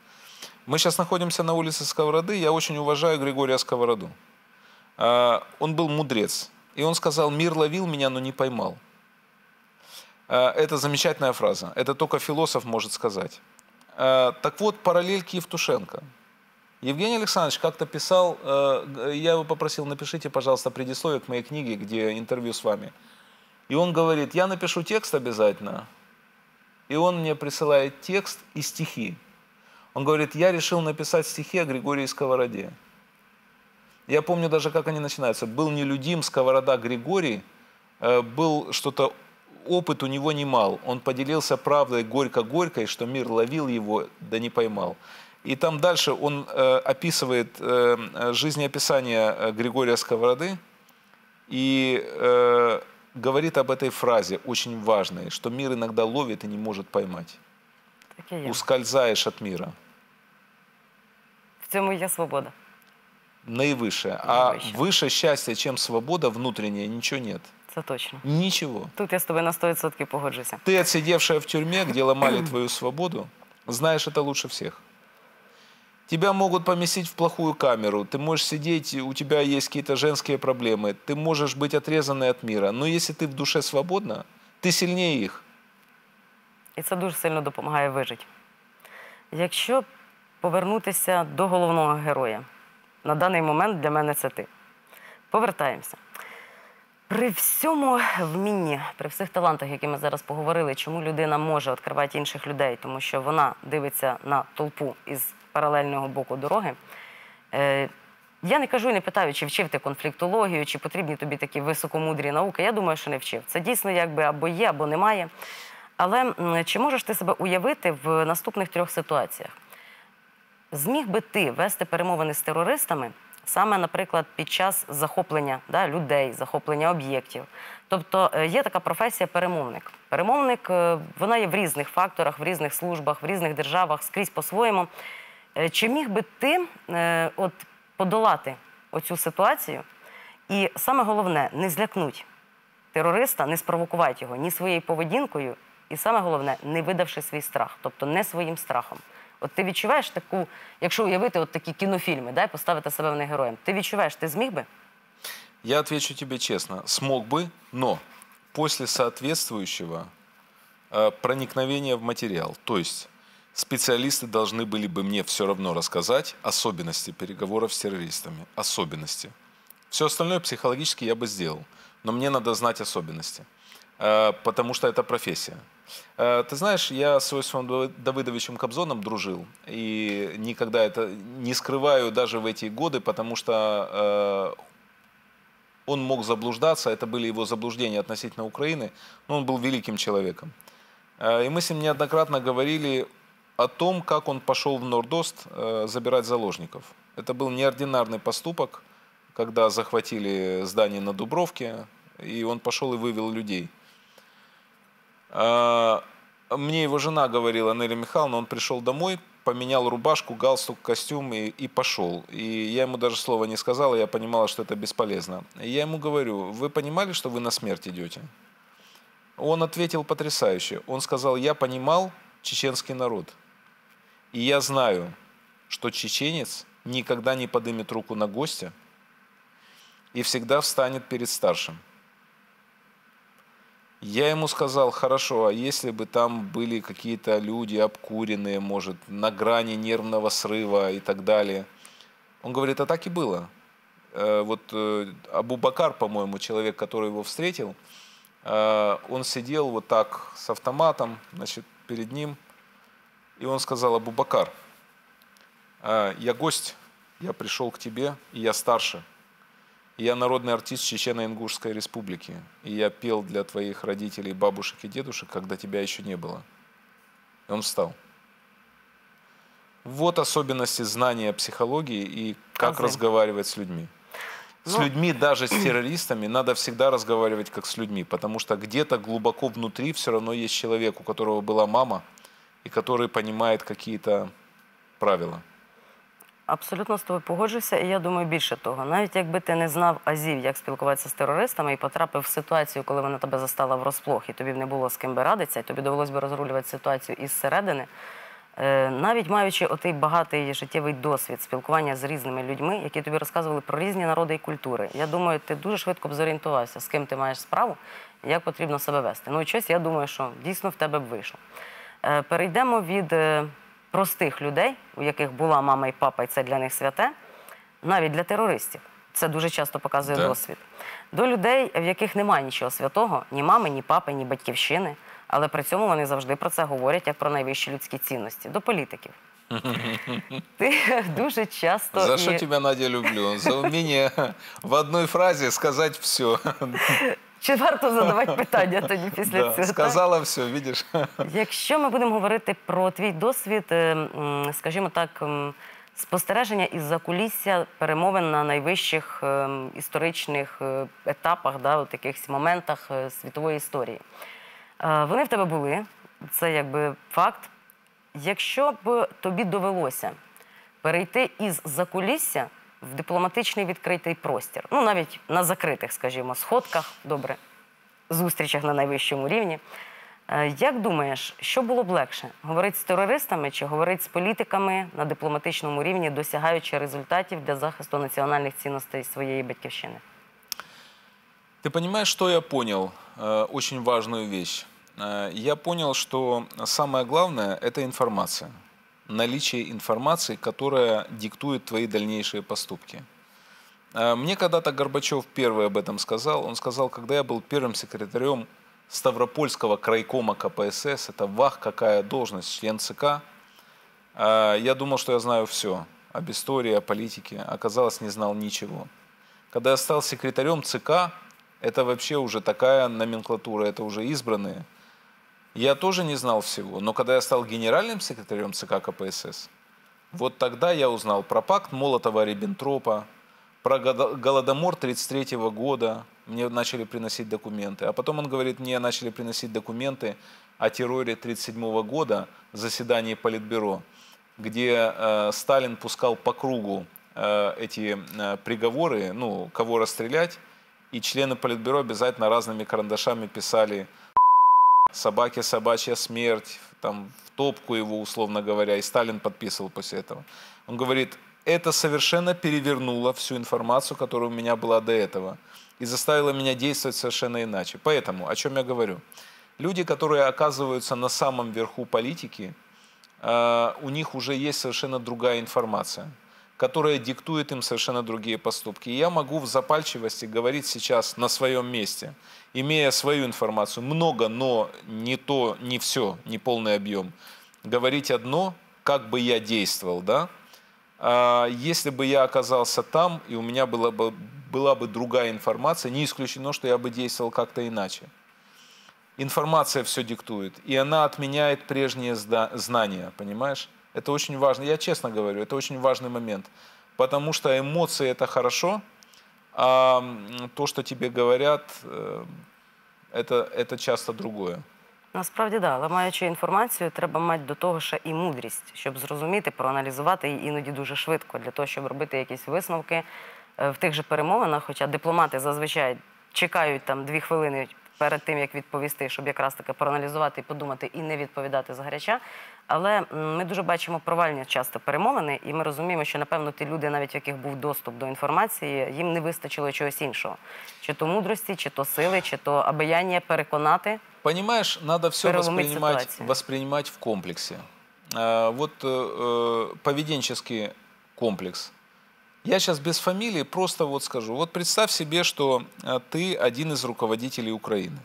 Мы сейчас находимся на улице Сковороды. Я очень уважаю Григория Сковороду. Он был мудрец. И он сказал: «Мир ловил меня, но не поймал». Это замечательная фраза. Это только философ может сказать. Так вот, параллельки Євтушенко. Евгений Александрович как-то писал, я его попросил, напишите, пожалуйста, предисловие к моей книге, где интервью с вами. И он говорит, я напишу текст обязательно. И он мне присылает текст и стихи. Он говорит, я решил написать стихи о Григории Сковороде. Я помню даже, как они начинаются. «Был нелюдим Сковорода Григорий, был что-то, опыт у него немал. Он поделился правдой горько-горькой, что мир ловил его, да не поймал. И там дальше он описывает жизнеописание Григория Сковороды и говорит об этой фразе, очень важной, что мир иногда ловит и не может поймать. Ускользаешь от мира. В цьому є свобода. Наивысшая. А выше счастья, чем свобода внутренняя, ничего нет. Это точно. Ничего. Тут я с тобой на 100% погоджусь. Ты, отсидевшая в тюрьме, где ломали твою свободу, знаешь это лучше всех. Тебя могут поместить в плохую камеру, ты можешь сидеть, у тебя есть какие-то женские проблемы, ты можешь быть отрезанной от мира. Но если ты в душе свободна, ты сильнее их. И это очень сильно помогает выжить. Если повернутися до головного героя. На даний момент для мене це ти. Повертаємося. При всьому вмінні, при всіх талантах, які ми зараз поговорили, чому людина може відкривати інших людей, тому що вона дивиться на толпу із паралельного боку дороги. Я не кажу і не питаю, чи вчив ти конфліктологію, чи потрібні тобі такі високомудрі науки. Я думаю, що не вчив. Це дійсно якби або є, або немає. Але чи можеш ти себе уявити в наступних трьох ситуаціях? Зміг би ти вести перемовини з терористами саме, наприклад, під час захоплення людей, захоплення об'єктів? Тобто є така професія перемовник. Перемовник, вона є в різних факторах, в різних службах, в різних державах, скрізь по-своєму. Чи міг би ти подолати оцю ситуацію і, саме головне, не злякнути терориста, не спровокувати його ні своєю поведінкою і, саме головне, не видавши свій страх, тобто не своїм страхом? От ти відчуваєш таку, якщо уявити от такі кинофільми, да, і поставити себе в них героєм, ти відчуваєш, ти зміг би? Я отвечу тебе честно. Смог бы, но после соответствующего проникновения в материал. То есть специалисты должны были бы мне все равно рассказать особенности переговоров с террористами. Особенности. Все остальное психологически я бы сделал. Но мне надо знать особенности. Потому что это профессия. Ты знаешь, я с Иосифом Давыдовичем Кобзоном дружил. И никогда это не скрываю даже в эти годы, потому что он мог заблуждаться. Это были его заблуждения относительно Украины. Но он был великим человеком. И мы с ним неоднократно говорили о том, как он пошел в Нордост забирать заложников. Это был неординарный поступок, когда захватили здание на Дубровке. И он пошел и вывел людей. Мне его жена говорила, Нелли Михайловна, он пришел домой, поменял рубашку, галстук, костюм и пошел. И я ему даже слова не сказал, я понимала, что это бесполезно. И я ему говорю, вы понимали, что вы на смерть идете? Он ответил потрясающе. Он сказал, я понимал чеченский народ. И я знаю, что чеченец никогда не поднимет руку на гостя и всегда встанет перед старшим. Я ему сказал, хорошо, а если бы там были какие-то люди обкуренные, может, на грани нервного срыва и так далее. Он говорит, а так и было. Вот Абубакар, по-моему, человек, который его встретил, он сидел вот так с автоматом, значит, перед ним. И он сказал, Абубакар, я гость, я пришел к тебе, и я старше. Я народный артист Чечено-Ингушской республики. И я пел для твоих родителей, бабушек и дедушек, когда тебя еще не было. И он встал. Вот особенности знания психологии и как разговаривать с людьми. С людьми, даже с террористами, надо всегда разговаривать как с людьми. Потому что где-то глубоко внутри все равно есть человек, у которого была мама, и который понимает какие-то правила. Абсолютно з тобою погоджуся, і я думаю, більше того. Навіть якби ти не знав азів, як спілкуватися з терористами, і потрапив в ситуацію, коли вона тебе застала врозплох, і тобі б не було з ким би радитися, і тобі довелося б розрулювати ситуацію із середини, навіть маючи отий багатий життєвий досвід спілкування з різними людьми, які тобі розказували про різні народи і культури, я думаю, ти дуже швидко б зорієнтувався, з ким ти маєш справу, як потрібно себе вести. Ну і щось, я думаю, що дійсно в тебе б вийшло. Перейдемо від простих людей, у яких була мама і папа, і це для них святе, навіть для терористів. Це дуже часто показує досвід. До людей, в яких немає нічого святого, ні мами, ні папи, ні батьківщини, але при цьому вони завжди про це говорять, як про найвищі людські цінності. До політиків. Ти дуже часто... За що тебе, Надя, люблю? За вміння в одній фразі сказати все. Чи варто задавати питання тоді після цього? Да, сказала все, бачиш. Якщо ми будемо говорити про твій досвід, скажімо так, спостереження із-за кулісся перемовин на найвищих історичних етапах, да, таких моментах світової історії. Вони в тебе були, це якби факт. Якщо б тобі довелося перейти із-за кулісся в дипломатичний відкритий простір, ну навіть на закритих, скажімо, сходках, добре, зустрічах на найвищому рівні, як думаєш, що було б легше? Говорити з терористами чи говорити з політиками на дипломатичному рівні, досягаючи результатів для захисту національних цінностей своєї батьківщини? Ты понимаешь, что я понял? Очень важную вещь. Я понял, что самое главное – это информация. Наличие информации, которая диктует твои дальнейшие поступки. Мне когда-то Горбачев первый об этом сказал. Он сказал, когда я был первым секретарем Ставропольского крайкома КПСС, это вах, какая должность, член ЦК, я думал, что я знаю все об истории, о политике. Оказалось, не знал ничего. Когда я стал секретарем ЦК, это вообще уже такая номенклатура, это уже избранные. Я тоже не знал всего, но когда я стал генеральным секретарем ЦК КПСС, вот тогда я узнал про пакт Молотова-Риббентропа, про голодомор 1933-го года, мне начали приносить документы. А потом он говорит, мне начали приносить документы о терроре 1937-го года, заседании Политбюро, где Сталин пускал по кругу эти приговоры, ну, кого расстрелять, и члены Политбюро обязательно разными карандашами писали «собаке собачья смерть», там, в топку его, условно говоря, и Сталин подписывал после этого. Он говорит, это совершенно перевернуло всю информацию, которая у меня была до этого, и заставило меня действовать совершенно иначе. Поэтому, о чем я говорю, люди, которые оказываются на самом верху политики, у них уже есть совершенно другая информация, которая диктует им совершенно другие поступки. И я могу в запальчивости говорить сейчас на своем месте, имея свою информацию, много, но не то, не все, не полный объем, говорить одно, как бы я действовал, да? А если бы я оказался там, и у меня была бы другая информация, не исключено, что я бы действовал как-то иначе. Информация все диктует, и она отменяет прежние знания, понимаешь? Это очень важно, я честно говорю, это очень важный момент, потому что эмоции – это хорошо, а то, что тебе говорят, это часто другое. Насправді, да, але маючи інформацію, треба мати до того ще і мудрість, щоб зрозуміти, проаналізувати її іноді дуже швидко, для того, щоб робити якісь висновки в тих же перемовинах, хоча дипломати зазвичай чекають там 2 хвилини перед тим, як відповісти, щоб якраз таки проаналізувати і подумати, і не відповідати згаряча. Але ми дуже бачимо провальні часто перемовини, і ми розуміємо, що, напевно, ті люди, навіть в яких був доступ до інформації, їм не вистачило чогось іншого. Чи то мудрості, чи то сили, чи то обаяння переконати. Понимаешь, надо все воспринимать в комплексе. Вот поведенческий комплекс. Я сейчас без фамилии просто вот скажу. Вот представь себе, что ты один из руководителей Украины.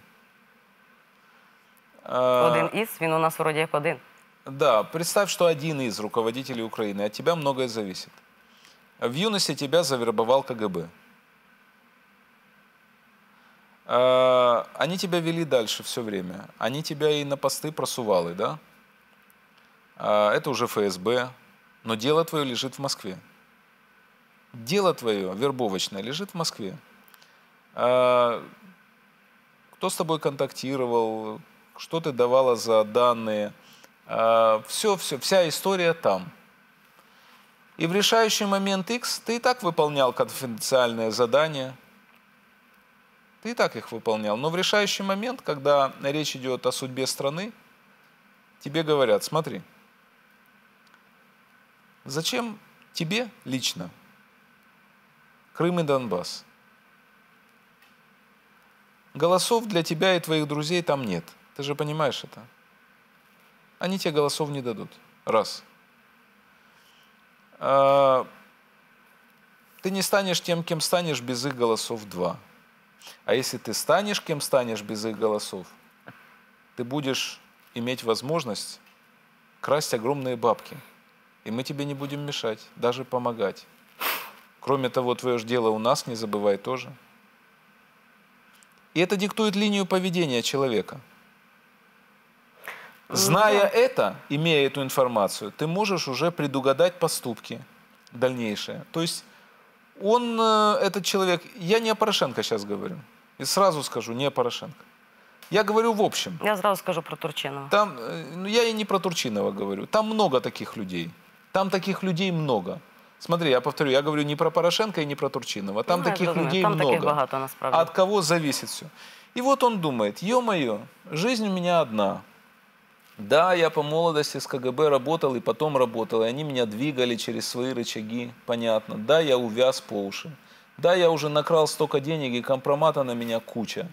Один из? Он у нас вроде как один. Да, представь, что один из руководителей Украины. От тебя многое зависит. В юности тебя завербовал КГБ. Они тебя вели дальше все время. Они тебя и на посты просували, да? Это уже ФСБ. Но дело твое лежит в Москве. Дело твое, вербовочное, лежит в Москве. Кто с тобой контактировал, что ты давала за данные. Все, вся история там. И в решающий момент X ты и так выполнял конфиденциальные задания. Ты и так их выполнял. Но в решающий момент, когда речь идет о судьбе страны, тебе говорят, смотри, зачем тебе лично Крым и Донбасс? Голосов для тебя и твоих друзей там нет. Ты же понимаешь это. Они тебе голосов не дадут. Раз. Ты не станешь тем, кем станешь, без их голосов. Два. А если ты станешь, кем станешь без их голосов, ты будешь иметь возможность красть огромные бабки. И мы тебе не будем мешать, даже помогать. Кроме того, твое же дело у нас, не забывай тоже. И это диктует линию поведения человека. Зная это, имея эту информацию, ты можешь уже предугадать поступки дальнейшие. То есть он, этот человек, я не о Порошенко сейчас говорю, и сразу скажу, не о Порошенко. Я говорю в общем. Я сразу скажу про Турчинова. Там, я и не про Турчинова говорю. Там много таких людей. Там таких людей много. Смотри, я повторю, я говорю не про Порошенко и не про Турчинова. Там таких людей много. А от кого зависит все. И вот он думает, ё-моё, жизнь у меня одна. Да, я по молодости с КГБ работал и потом работал. И они меня двигали через свои рычаги, понятно. Да, я увяз по уши. Да, я уже накрал столько денег и компромата на меня куча.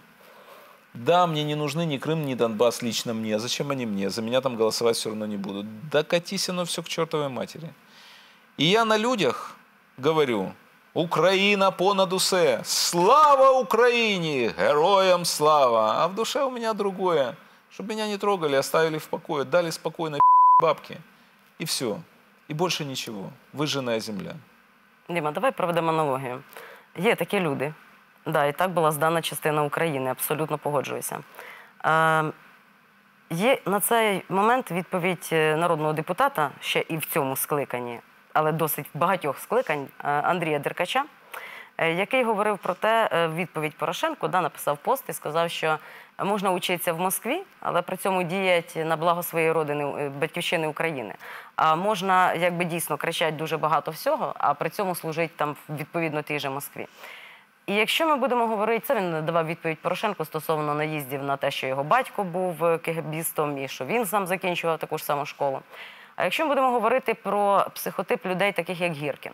Да, мне не нужны ни Крым, ни Донбасс лично мне. Зачем они мне? За меня там голосовать все равно не будут. Да катись оно все к чертовой матери. И я на людях говорю, Украина понад усе, слава Украине, героям слава. А в душе у меня другое. Чтобы меня не трогали, оставили в покое, дали спокойно бабки. И все. И больше ничего. Выжженная земля. Дима, давай проведемо аналогію. Є такі люди. Да, і так була здана частина України, абсолютно погоджуюся. Є на цей момент відповідь народного депутата, ще і в цьому скликанні, але досить багатьох скликань, Андрія Деркача, який говорив про те, відповідь Порошенку, да, написав пост і сказав, що можна вчитися в Москві, але при цьому діяти на благо своєї родини, батьківщини України. А можна, якби дійсно, кричати дуже багато всього, а при цьому служити там відповідно тій же Москві. І якщо ми будемо говорити, це він давав відповідь Порошенку стосовно наїздів на те, що його батько був кегебістом і що він сам закінчував таку ж саму школу. А якщо ми будемо говорити про психотип людей, таких як Гіркін,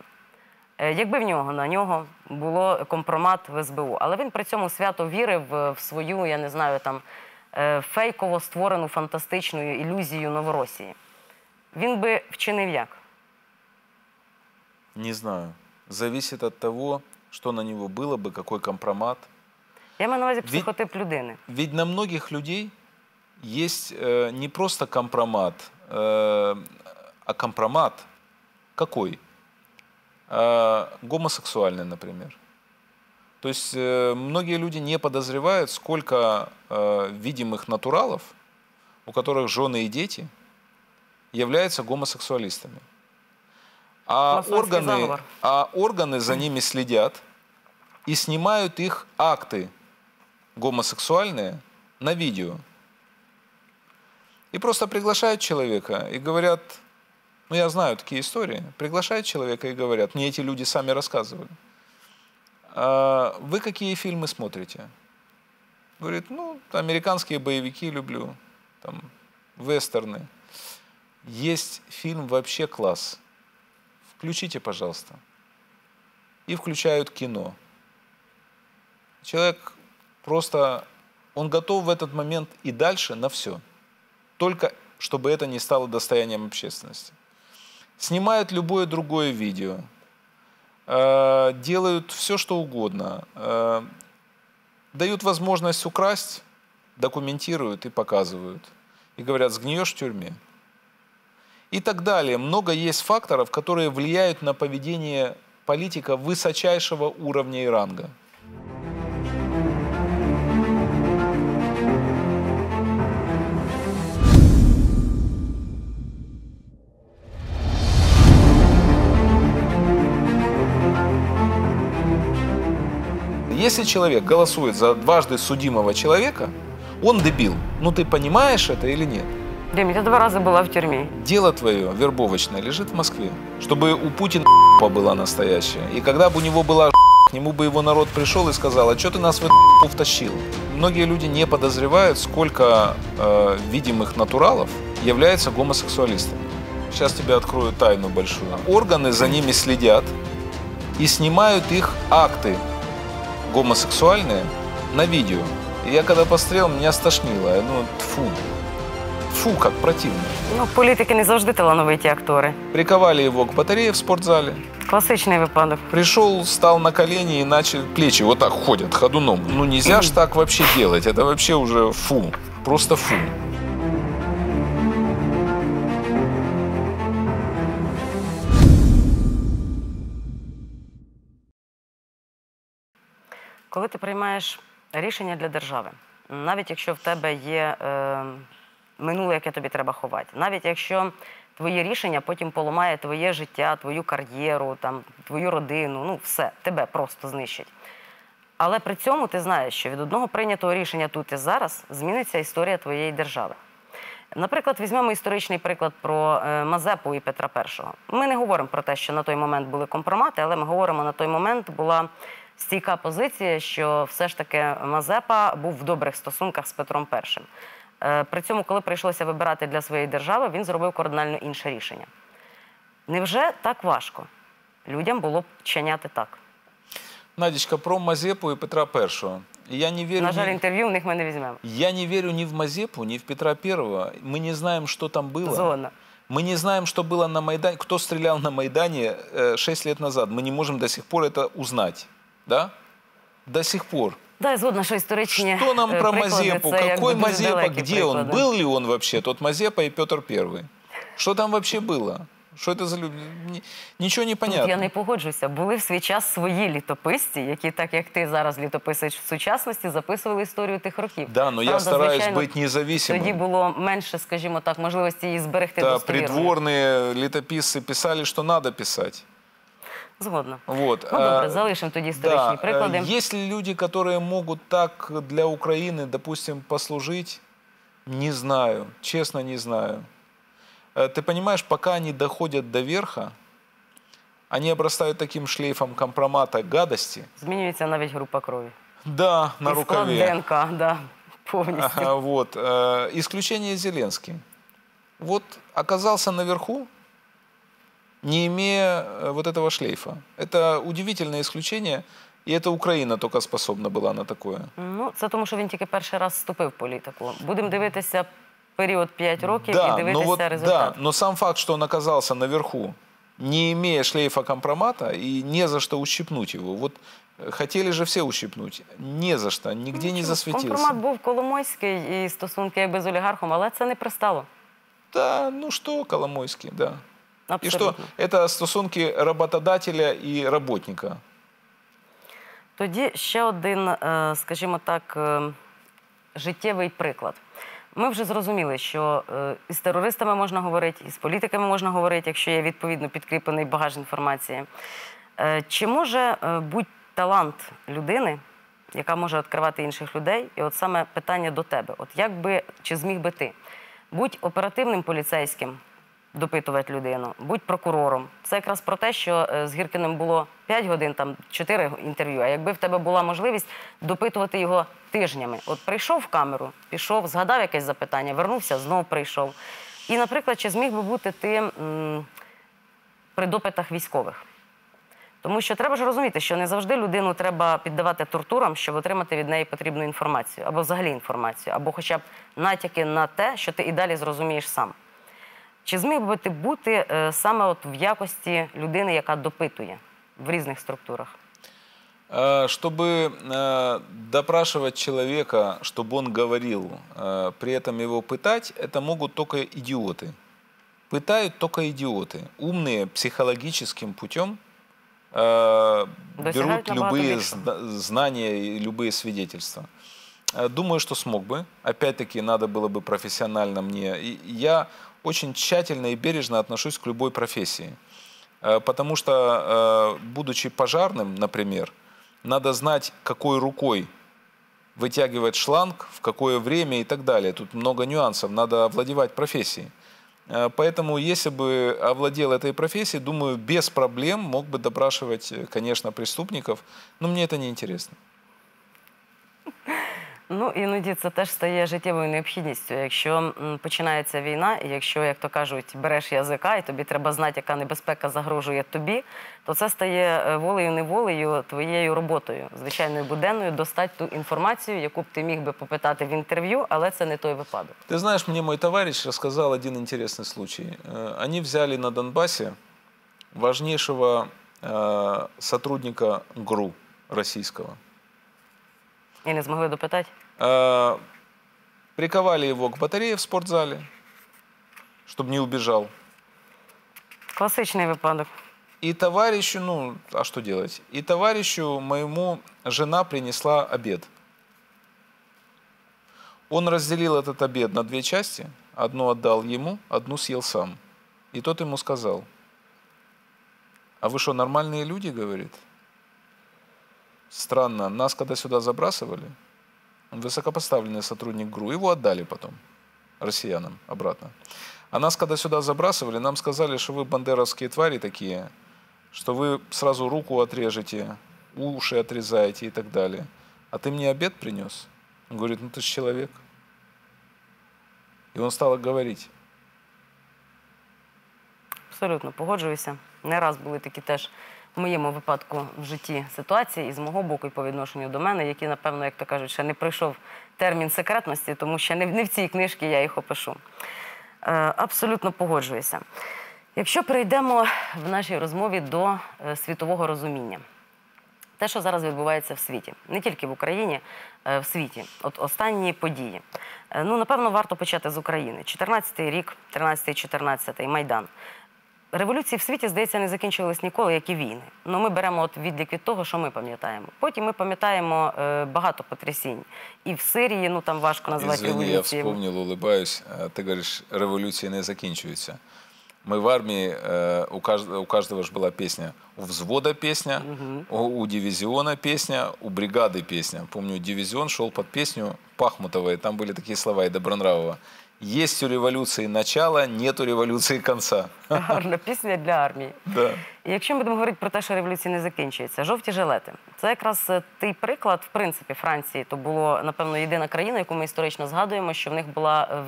якби в нього, на нього було компромат в СБУ, але він при цьому свято вірив в свою, я не знаю, там, фейково створену фантастичну ілюзію Новоросії, він би вчинив як? Не знаю. Зависить від того, что на него было бы, какой компромат. Я имею в виду психотип людини. Ведь на многих людей есть не просто компромат, а компромат какой? Гомосексуальный, например. То есть многие люди не подозревают, сколько видимых натуралов, у которых жены и дети, являются гомосексуалистами. А органы за ними следят и снимают их акты гомосексуальные на видео. И просто приглашают человека и говорят, ну я знаю такие истории, приглашают человека и говорят, мне эти люди сами рассказывали, а вы какие фильмы смотрите? Говорит, ну американские боевики люблю, там, вестерны. Есть фильм вообще класс. Включите, пожалуйста. И включают кино. Человек просто, он готов в этот момент и дальше на все. Только чтобы это не стало достоянием общественности. Снимают любое другое видео. Делают все, что угодно. Дают возможность украсть, документируют и показывают. И говорят, сгниешь в тюрьме. И так далее. Много есть факторов, которые влияют на поведение политика высочайшего уровня и ранга. Если человек голосует за дважды судимого человека, он дебил. Ну ты понимаешь это или нет? Дим, я 2 раза была в тюрьме. Дело твое вербовочное лежит в Москве. Чтобы у Путина была настоящая. И когда бы у него была, к нему бы его народ пришел и сказал, а что ты нас в втащил? Многие люди не подозревают, сколько видимых натуралов является гомосексуалистами. Сейчас тебе открою тайну большую. Органы за ними следят и снимают их акты гомосексуальные на видео. И я когда посмотрел, меня стошнило. Ну, тьфу. Фу, как противно. Ну, политики не завжди талановитые актеры. Приковали его к батарее в спортзале. Классичный выпадок. Пришел, стал на колени и начал плечи вот так ходят ходуном. Ну нельзя ж так вообще делать. Это вообще уже фу, просто фу. Когда ты принимаешь рішення для держави. Навіть якщо в тебе є минуле, яке тобі треба ховати. Навіть якщо твоє рішення потім поламає твоє життя, твою кар'єру, там, твою родину, ну все, тебе просто знищить. Але при цьому ти знаєш, що від одного прийнятого рішення тут і зараз зміниться історія твоєї держави. Наприклад, візьмемо історичний приклад про Мазепу і Петра І. Ми не говоримо про те, що на той момент були компромати, але ми говоримо, на той момент була стійка позиція, що все ж таки Мазепа був в добрих стосунках з Петром І. При цьому, коли прийшлося вибирати для своєї держави, він зробив кардинально інше рішення. Невже так важко людям було б чиняти так? Надечка, про Мазепу и Петра Первого. На жаль, интервью у них мы не возьмем. Я не верю ни в Мазепу, ни в Петра Первого. Мы не знаем, что там было. Зона. Мы не знаем, что было на Майдане, кто стрелял на Майдане 6 лет назад. Мы не можем до сих пор это узнать. Да? До сих пор. Да, згодно, что историчные прикладываются. Что нам про Мазепу? Какой Мазепа? Где он? Был ли он вообще? Тот Мазепа и Петр Первый. Что там вообще было? Що це за люди? Нічого не понятно. Тут я не погоджуюся. Були в свій час свої літописці, які, так як ти зараз літописуєш в сучасності, записували історію тих років. Да, але я стараюсь бути незалежним. Тоді було менше, скажімо так, можливості її зберегти достовірно. Та придворні літописці писали, що треба писати. Згодно. Ну добре, залишимо тоді історичні приклади. Є люди, які можуть так для України, допустим, послужити? Не знаю. Чесно, не знаю. Ты понимаешь, пока они доходят до верха, они обрастают таким шлейфом компромата, гадости. Изменяется она ведь группа крови. Да, на рукаве. Склад ДНК, да, полностью. Вот. Исключение Зеленский. Вот оказался наверху, не имея вот этого шлейфа. Это удивительное исключение. І це Україна тільки способна була на таке. Ну, це тому, що він тільки перший раз вступив в політику. Будемо дивитися період 5 років і дивитися результат. Да, но сам факт, що він оказався наверху, не имея шлейфа компромата и не за что ущипнуть его. Вот хотели же все ущипнуть. Не за что, нигде не засветился. Компромат був Коломойський і стосунки без олігархом, але це не пристало. Да, ну що Коломойський, да. І що, це стосунки роботодателя і роботника. Тоді ще один, скажімо так, життєвий приклад. Ми вже зрозуміли, що із терористами можна говорити, із політиками можна говорити, якщо є відповідно підкріплений багаж інформації. Чи може бути талант людини, яка може відкривати інших людей? І от саме питання до тебе. От як би, чи зміг би ти бути оперативним поліцейським, допитувати людину, будь прокурором. Це якраз про те, що з Гіркіним було 5 годин, там 4 інтерв'ю, а якби в тебе була можливість допитувати його тижнями. От прийшов в камеру, пішов, згадав якесь запитання, вернувся, знов прийшов. І, наприклад, чи зміг би бути ти при допитах військових? Тому що треба ж розуміти, що не завжди людину треба піддавати тортурам, щоб отримати від неї потрібну інформацію, або взагалі інформацію, або хоча б натяки на те, що ти і далі зрозумієш сам. Чи зміг би ти бути саме в якості людини, яка допитує в різних структурах? Щоб допрашувати чоловіка, щоб він говорив, при цьому його питати, це можуть тільки ідіоти. Питають тільки ідіоти. Умні психологічним шляхом беруть будь-які знання і будь-які свідчення. Думаю, що змог би. Опять-таки, треба було б професіонально мені. Я очень тщательно и бережно отношусь к любой профессии. Потому что, будучи пожарным, например, надо знать, какой рукой вытягивать шланг, в какое время и так далее. Тут много нюансов, надо овладевать профессией. Поэтому, если бы овладел этой профессией, думаю, без проблем мог бы допрашивать, конечно, преступников. Но мне это не интересно. Ну, іноді це теж стає життєвою необхідністю. Якщо починається війна, і якщо, як то кажуть, береш язика, і тобі треба знати, яка небезпека загрожує тобі, то це стає волею-неволею твоєю роботою, звичайною буденною, достати ту інформацію, яку б ти міг би попитати в інтерв'ю, але це не той випадок. Ти знаєш, мені мій товариш розказав один інтересний случай. Вони взяли на Донбасі важливішого співробітника ГРУ російського. И не смогли допитать? Приковали его к батарее в спортзале, чтобы не убежал. Классичный выпадок. И товарищу, ну, а что делать? И товарищу моему жена принесла обед. Он разделил этот обед на две части. Одну отдал ему, одну съел сам. И тот ему сказал: «А вы что, нормальные люди?» — говорит. «Странно, нас когда сюда забрасывали, высокопоставленный сотрудник ГРУ, его отдали потом россиянам обратно. А нас когда сюда забрасывали, нам сказали, что вы бандеровские твари такие, что вы сразу руку отрежете, уши отрезаете и так далее. А ты мне обед принес?» Он говорит: «Ну ты же человек». И он стал говорить. Абсолютно, погоджуюся. Не раз були такі теж в моєму випадку в житті ситуації, і з мого боку, і по відношенню до мене, які, напевно, як то кажуть, ще не прийшов термін секретності, тому що не в цій книжці я їх опишу. Абсолютно погоджуюся. Якщо перейдемо в нашій розмові до світового розуміння. Те, що зараз відбувається в світі, не тільки в Україні, в світі. От останні події. Ну, напевно, варто почати з України. 14-й рік, 13-14-й, Майдан. Революції в світі, здається, не закінчились ніколи, як і війни. Ну, ми беремо відлік від того, що ми пам'ятаємо. Потім ми пам'ятаємо багато потрясінь. І в Сирії, ну, там важко назвати революцію. Извини, я вспомнил, улыбаюсь. Ти говориш, революції не закінчуються. Мы в армии, у каждого же была песня. У взвода песня, у дивизиона песня, у бригады песня. Помню, дивизион шел под песню Пахмутовой, там были такие слова, и Добронравова. «Есть у революции начало, нету революции конца». Гарна пісня для армії. Якщо ми будемо говорити про те, що революція не закінчується, жовті жилети. Це якраз той приклад, в принципі, Франції. То було, напевно, єдина країна, яку ми історично згадуємо, що в них була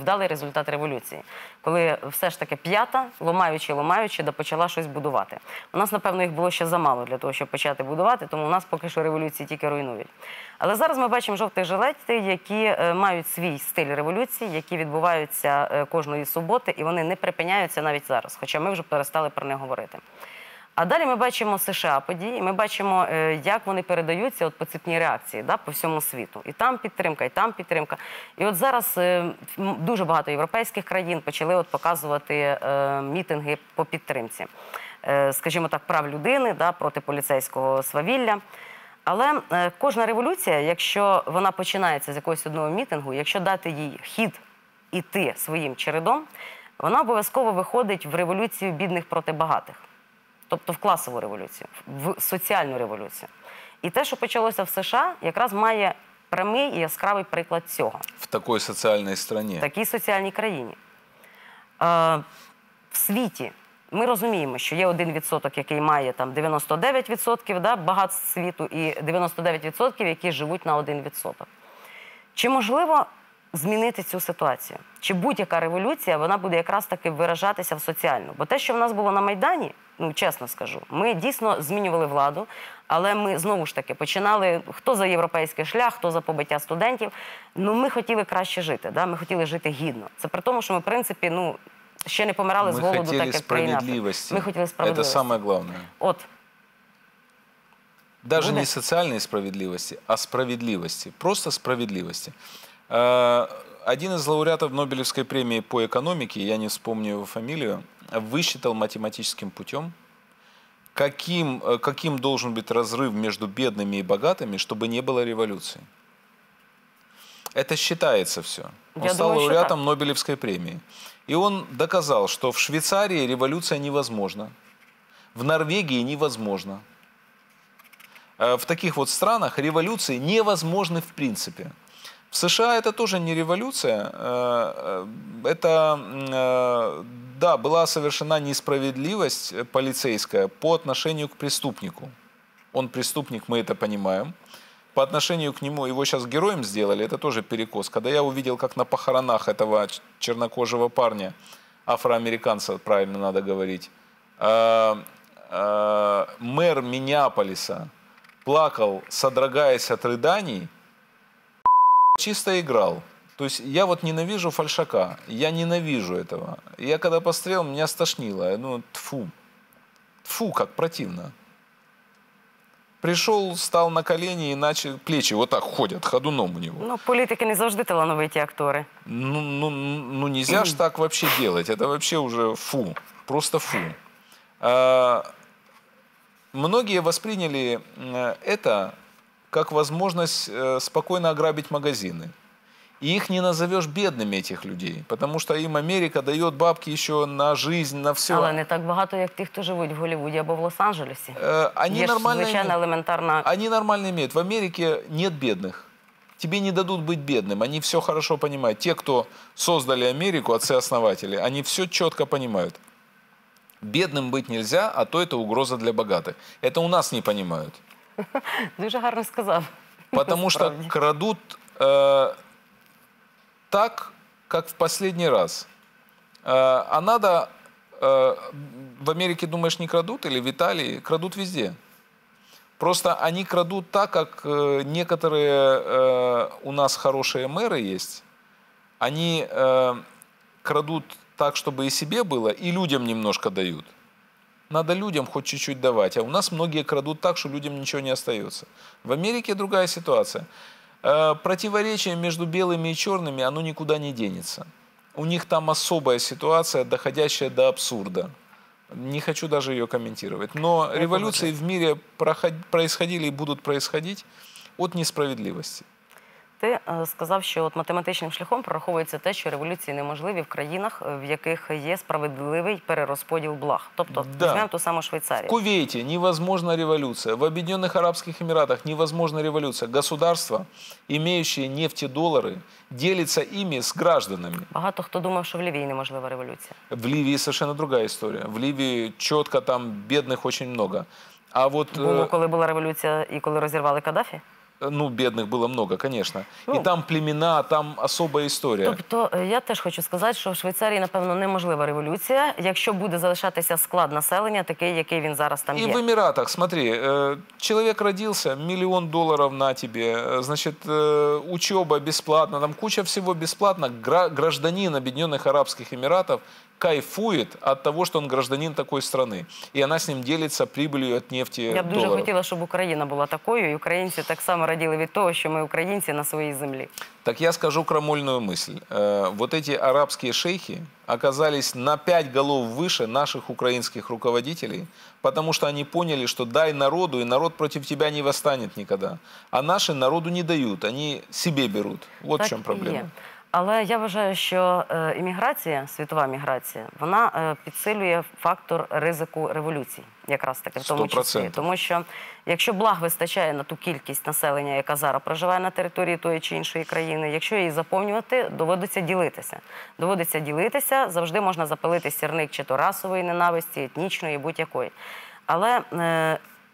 вдалий результат революції. Коли все ж таки п'ята, ломаючи, почала щось будувати. У нас, напевно, їх було ще замало для того, щоб почати будувати, тому у нас поки що революції тільки руйнують. Але зараз ми бачимо жовтих жилетів, які мають свій стиль революції, які відбуваються кожної суботи, і вони не припиняються навіть зараз, хоча ми вже перестали про них говорити. А далі ми бачимо США події, ми бачимо, як вони передаються по цепній реакції по всьому світу. І там підтримка, і там підтримка. І от зараз дуже багато європейських країн почали показувати мітинги по підтримці. Скажімо так, прав людини проти поліцейського свавілля. Але кожна революція, якщо вона починається з якогось одного мітингу, якщо дати їй хід іти своїм чередом, вона обов'язково виходить в революцію бідних проти багатих. Тобто в класову революцію, в соціальну революцію. І те, що почалося в США, якраз має прямий і яскравий приклад цього. В такій соціальній країні. В такій соціальній країні. В світі ми розуміємо, що є 1%, який має 99% багатств світу і 99%, які живуть на 1%. Чи можливо змінити цю ситуацію? Чи будь-яка революція, вона буде якраз таки виражатися в соціальну? Бо те, що в нас було на Майдані, ну, чесно скажу, ми дійсно змінювали владу, але ми, знову ж таки, починали, хто за європейський шлях, хто за побиття студентів, ну, ми хотіли краще жити, ми хотіли жити гідно. Це при тому, що ми, в принципі, ну, ще не помирали з голоду, так як прийнято. Ми хотіли справедливості. Це найголовніше. От. Даже не соціальної справедливості, а справедливості. Просто справедливості. Один из лауреатов Нобелевской премии по экономике, я не вспомню его фамилию, высчитал математическим путем, каким должен быть разрыв между бедными и богатыми, чтобы не было революции. Это считается все. Он стал лауреатом Нобелевской премии. И он доказал, что в Швейцарии революция невозможна, в Норвегии невозможна. В таких вот странах революции невозможны в принципе. В США это тоже не революция, это, да, была совершена несправедливость полицейская по отношению к преступнику. Он преступник, мы это понимаем. По отношению к нему, его сейчас героем сделали, это тоже перекос. Когда я увидел, как на похоронах этого чернокожего парня, афроамериканца, правильно надо говорить, мэр Миннеаполиса плакал, содрогаясь от рыданий, чисто играл. То есть я вот ненавижу фальшака, я ненавижу этого. Я когда посмотрел, меня стошнило. Ну, тфу. Тфу, как противно. Пришел, стал на колени и начал... Плечи вот так ходят, ходуном у него. Ну, политики не завжди талановитые актеры. Ну, нельзя же так вообще делать. Это вообще уже фу. Просто фу. Многие восприняли это... как возможность спокойно ограбить магазины. И их не назовешь бедными, этих людей. Потому что им Америка дает бабки еще на жизнь, на все. Але не так много, как тех, кто живут в Голливуде або в Лос-Анджелесе. Они нормально имеют. В Америке нет бедных. Тебе не дадут быть бедным. Они все хорошо понимают. Те, кто создали Америку, отцы-основатели, они все четко понимают. Бедным быть нельзя, а то это угроза для богатых. Это у нас не понимают. Дуже гарно сказав. Потому что крадут так, как в последний раз. А надо... в Америке, думаешь, не крадут? Или в Италии? Крадут везде. Просто они крадут так, как некоторые у нас хорошие мэры есть. Они крадут так, чтобы и себе было, и людям немножко дают. Надо людям хоть чуть-чуть давать. А у нас многие крадут так, что людям ничего не остается. В Америке другая ситуация. Противоречие между белыми и черными, оно никуда не денется. У них там особая ситуация, доходящая до абсурда. Не хочу даже ее комментировать. Но революции в мире происходили и будут происходить от несправедливости. Ти сказав, що математичним шляхом прораховується те, що революції неможливі в країнах, в яких є справедливий перерозподіл благ. Тобто, візьмемо ту саму Швейцарію. В Кувейті невозможна революція. В Об'єднаних Арабських Еміратах невозможна революція. Государства, маючи нефтедолари, діляться іми з громадянами. Багато хто думав, що в Лівії неможлива революція. В Лівії совершенно друга історія. В Лівії чітко там бідних дуже багато. Було, коли була революція і коли розірвали Каддафі? Ну, бедных было много, конечно. Ну, и там племена, там особая история. Тобто, я теж хочу сказати, що в Швейцарії, напевно, неможлива революція, якщо буде залишатися склад населення, такий, який він зараз там є. І в Еміратах, смотри, чоловік родився, $1 миллион на тобі, значить, учеба бесплатно, там куча всього бесплатно. Гражданин Об'єднаних Арабських Еміратів кайфует от того, что он гражданин такой страны. И она с ним делится прибылью от нефти, долларов. Я бы дуже хотела, чтобы Украина была такой, и украинцы так само родили від того, что мы украинцы на своей земле. Так я скажу крамольную мысль. Вот эти арабские шейхи оказались на 5 голов выше наших украинских руководителей, потому что они поняли, что дай народу, и народ против тебя не восстанет никогда. А наши народу не дают, они себе берут. Вот так в чем проблема. Є. Але я вважаю, що імміграція, світова міграція, вона підсилює фактор ризику революцій, якраз таки, в тому числі. Тому що, якщо благ вистачає на ту кількість населення, яка зараз проживає на території тої чи іншої країни, якщо її заповнювати, доводиться ділитися. Доводиться ділитися, завжди можна запалити сірник чи то расової ненависті, етнічної, будь-якої. Але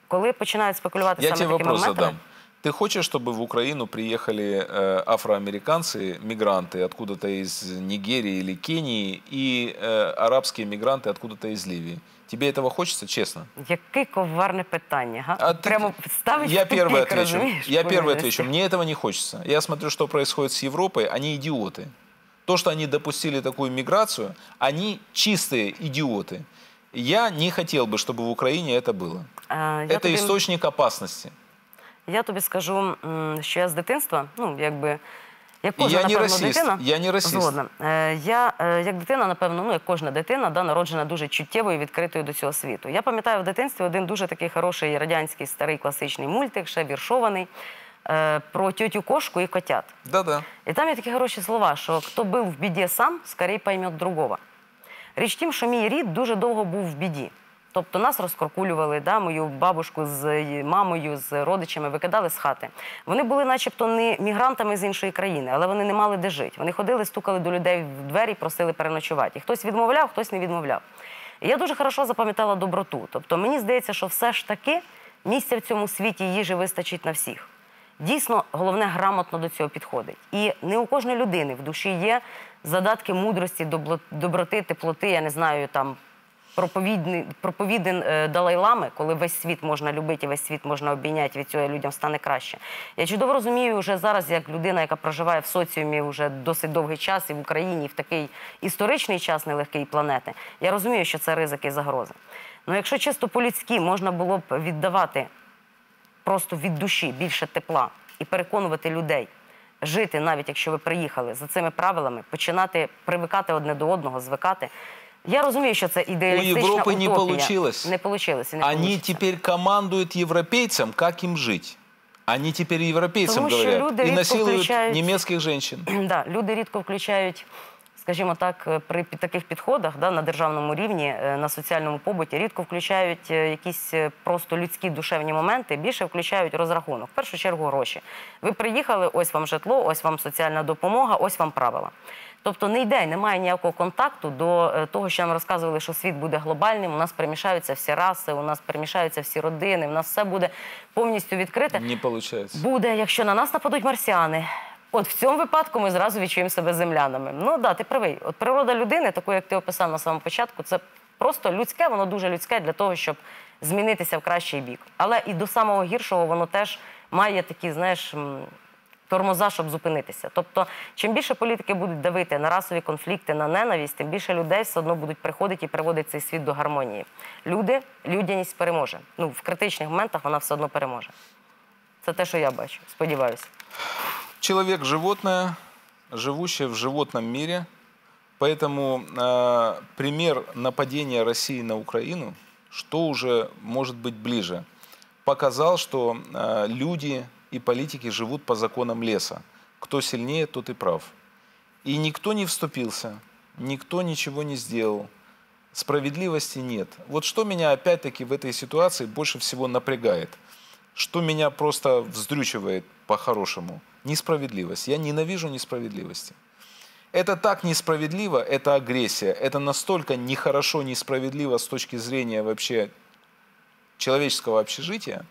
коли починають спекулювати саме такими моментами... Я тебе вопрос задам. Ты хочешь, чтобы в Украину приехали афроамериканцы, мигранты откуда-то из Нигерии или Кении, и арабские мигранты откуда-то из Ливии? Тебе этого хочется, честно? Какое коварное питание, а? Прямо ставить в тупик, разумеешь? Я первый отвечу. Мне этого не хочется. Я смотрю, что происходит с Европой. Они идиоты. То, что они допустили такую миграцию, они чистые идиоты. Я не хотел бы, чтобы в Украине это было. Это источник опасности. Я тобі скажу, що я з дитинства, ну, якби, як кожна, напевно, дитина. Я не расист. Згодна. Я, як дитина, напевно, ну, як кожна дитина, да, народжена дуже чуттєвою і відкритою до цього світу. Я пам'ятаю в дитинстві один дуже такий хороший радянський старий класичний мультик, ще віршований, про тетю Кошку і котят. Да-да. І там є такі хороші слова, що «хто був в біді сам, скоріше поймет другого». Річ тим, що мій рід дуже довго був в біді. Тобто нас розкуркулювали, мою бабушку з мамою, з родичами викидали з хати. Вони були начебто не мігрантами з іншої країни, але вони не мали де жити. Вони ходили, стукали до людей в двері, просили переночувати. І хтось відмовляв, хтось не відмовляв. І я дуже хорошо запам'ятала доброту. Тобто мені здається, що все ж таки місця в цьому світі їжі вистачить на всіх. Дійсно, головне, грамотно до цього підходить. І не у кожної людини в душі є задатки мудрості, доброти, теплоти, я не знаю, там... проповідин Далай-лами, коли весь світ можна любити, весь світ можна обійняти, від цього людям стане краще. Я чудово розумію вже зараз, як людина, яка проживає в соціумі вже досить довгий час і в Україні, і в такий історичний час нелегкий планети, я розумію, що це ризики і загрози. Але якщо чисто по-людськи можна було б віддавати просто від душі більше тепла і переконувати людей, жити, навіть якщо ви приїхали, за цими правилами, починати привикати одне до одного, звикати. Я розумію, що це ідеалістична утопія. У Європи не получилось. Не получилось. Они теперь командуют европейцам, как им жить. Они теперь европейцам говорят и насилуют немецких женщин. Да, люди рідко включають, скажімо так, при таких підходах на державному рівні, на соціальному побуті, рідко включають якісь просто людські душевні моменти, більше включають розрахунок, в першу чергу гроші. Ви приїхали, ось вам житло, ось вам соціальна допомога, ось вам правила. Тобто не йде, немає ніякого контакту до того, що нам розказували, що світ буде глобальним, у нас перемішаються всі раси, у нас перемішаються всі родини, у нас все буде повністю відкрите. Не виходить. Буде, якщо на нас нападуть марсіани. От в цьому випадку ми зразу відчуємо себе землянами. Ну так, ти правий. От природа людини, таку, як ти описав на самому початку, це просто людське, воно дуже людське для того, щоб змінитися в кращий бік. Але і до самого гіршого воно теж має такі, знаєш, тормоза, щоб зупинитися. Тобто, чим більше політики будуть давити на расові конфлікти, на ненависть, тим більше людей все одно будуть приходити і приводити цей світ до гармонії. Люди, людяність переможе. Ну, в критичних моментах вона все одно переможе. Це те, що я бачу, сподіваюся. Человек – животное, живущее в животном мире. Поэтому пример нападения России на Украину, что уже может быть ближе, показал, что люди и политики живут по законам леса. Кто сильнее, тот и прав. И никто не вступился, никто ничего не сделал. Справедливости нет. Вот что меня опять-таки в этой ситуации больше всего напрягает, что меня просто вздрючивает по-хорошему. Несправедливость. Я ненавижу несправедливости. Это так несправедливо, это агрессия. Это настолько нехорошо, несправедливо с точки зрения вообще человеческого общежития,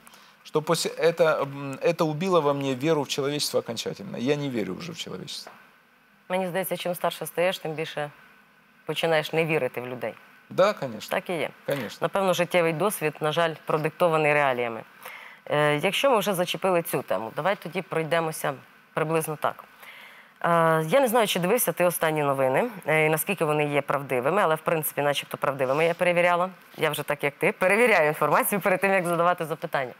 что после это убило во мне веру в человечество окончательно. Я не верю уже в человечество. Мені здається, чим старше стаєш, тим більше починаєш не вірити в людей. Да, конечно. Так і є. Конечно. Напевно, життєвий досвід, на жаль, продиктований реаліями. Якщо ми вже зачепили цю тему, давай тоді пройдемося приблизно так. Я не знаю, чи дивився ти останні новини, і наскільки вони є правдивими, але, в принципі, начебто правдивими я перевіряла. Я вже так, як ти, перевіряю інформацію перед тим, як задавати запитання.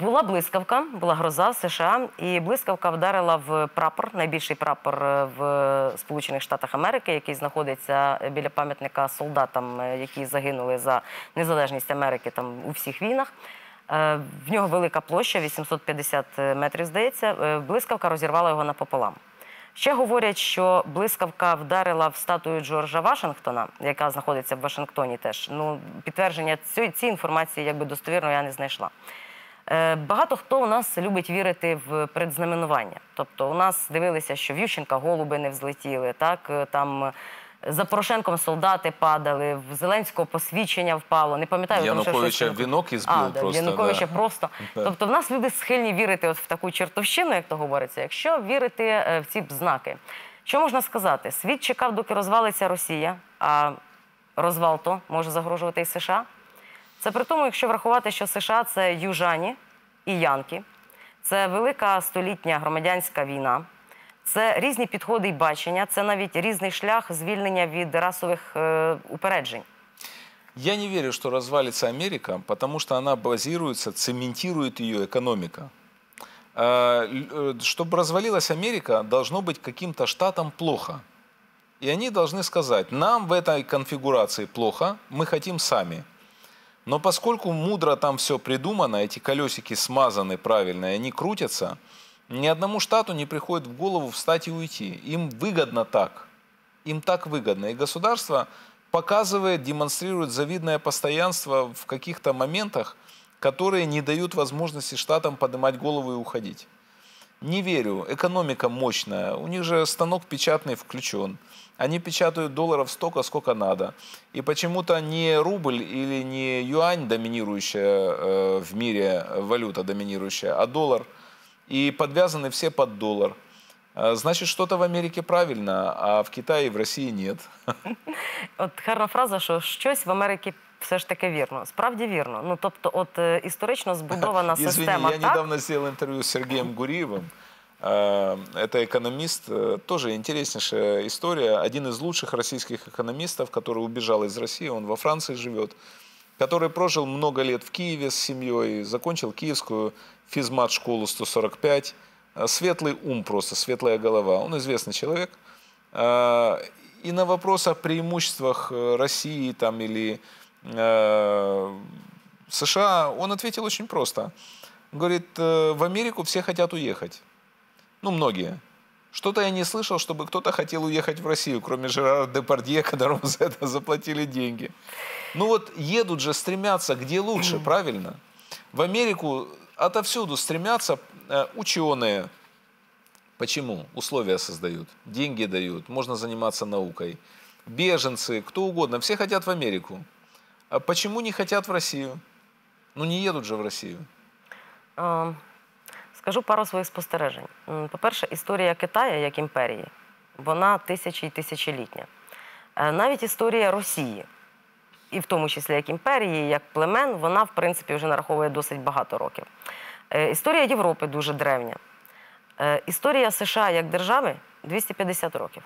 Була блискавка, була гроза в США, і блискавка вдарила в прапор, найбільший прапор в Сполучених Штатах Америки, який знаходиться біля пам'ятника солдатам, які загинули за незалежність Америки у всіх війнах. В нього велика площа, 850 метрів, здається. Блискавка розірвала його напополам. Ще говорять, що блискавка вдарила в статую Джорджа Вашингтона, яка знаходиться в Вашингтоні теж. Ну, підтвердження цієї інформації, якби достовірно, я не знайшла. Багато хто у нас любить вірити в предзнаменування. Тобто у нас дивилися, що в Ющенка голуби не взлетіли, так, там... За Порошенком солдати падали, в Зеленського посвідчення впало. Не пам'ятаю, Януковича вінок і збив просто. Януковича просто. Тобто в нас люди схильні вірити в таку чертовщину, як то говориться, якщо вірити в ці знаки. Що можна сказати? Світ чекав, доки розвалиться Росія, а розвал то може загрожувати і США. Це при тому, якщо врахувати, що США – це южані і янки, це велика столітня громадянська війна, це різні підходи і бачення, це навіть різний шлях звільнення від расових упереджень. Я не верю, что развалится Америка, потому что она базируется, цементирует ее экономика. Чтобы развалилась Америка, должно быть каким-то штатам плохо. И они должны сказать, нам в этой конфигурации плохо, мы хотим сами. Но поскольку мудро там все придумано, эти колесики смазаны правильно, и они крутятся, ни одному штату не приходит в голову встать и уйти. Им выгодно так. Им так выгодно. И государство показывает, демонстрирует завидное постоянство в каких-то моментах, которые не дают возможности штатам поднимать голову и уходить. Не верю. Экономика мощная. У них же станок печатный включен. Они печатают долларов столько, сколько надо. И почему-то не рубль или не юань, доминирующая в мире валюта, доминирующая, а доллар. И подвязаны все под доллар. Значит, что-то в Америке правильно, а в Китае и в России нет. От гарна фраза, що щось в Америці все ж таки вірно. Справді вірно. Ну, тобто, от історично збудована система, так? Извини, я недавно зробив інтерв'ю з Сергієм Гурієвим. Это экономист, тоже интереснейшая история. Один из лучших российских экономистов, который убежал из России, он во Франции живет, который прожил много лет в Киеве с семьей, закончил киевскую физмат-школу 145. Светлый ум просто, светлая голова. Он известный человек. И на вопрос о преимуществах России там, или США он ответил очень просто. говорит, в Америку все хотят уехать. Ну, многие. Что-то я не слышал, чтобы кто-то хотел уехать в Россию, кроме Жерара Депардье, которому за это заплатили деньги. Ну вот едут же, стремятся где лучше, правильно? В Америку отовсюду стремятся ученые. Почему? Условия создают, деньги дают, можно заниматься наукой. Беженцы, кто угодно, все хотят в Америку. А почему не хотят в Россию? Ну не едут же в Россию. Скажу пару своїх спостережень. По-перше, історія Китаю як імперії, вона тисячі і тисячолітня. Навіть історія Росії, і в тому числі як імперії, як племен, вона, в принципі, вже нараховує досить багато років. Історія Європи дуже древня. Історія США як держави – 250 років.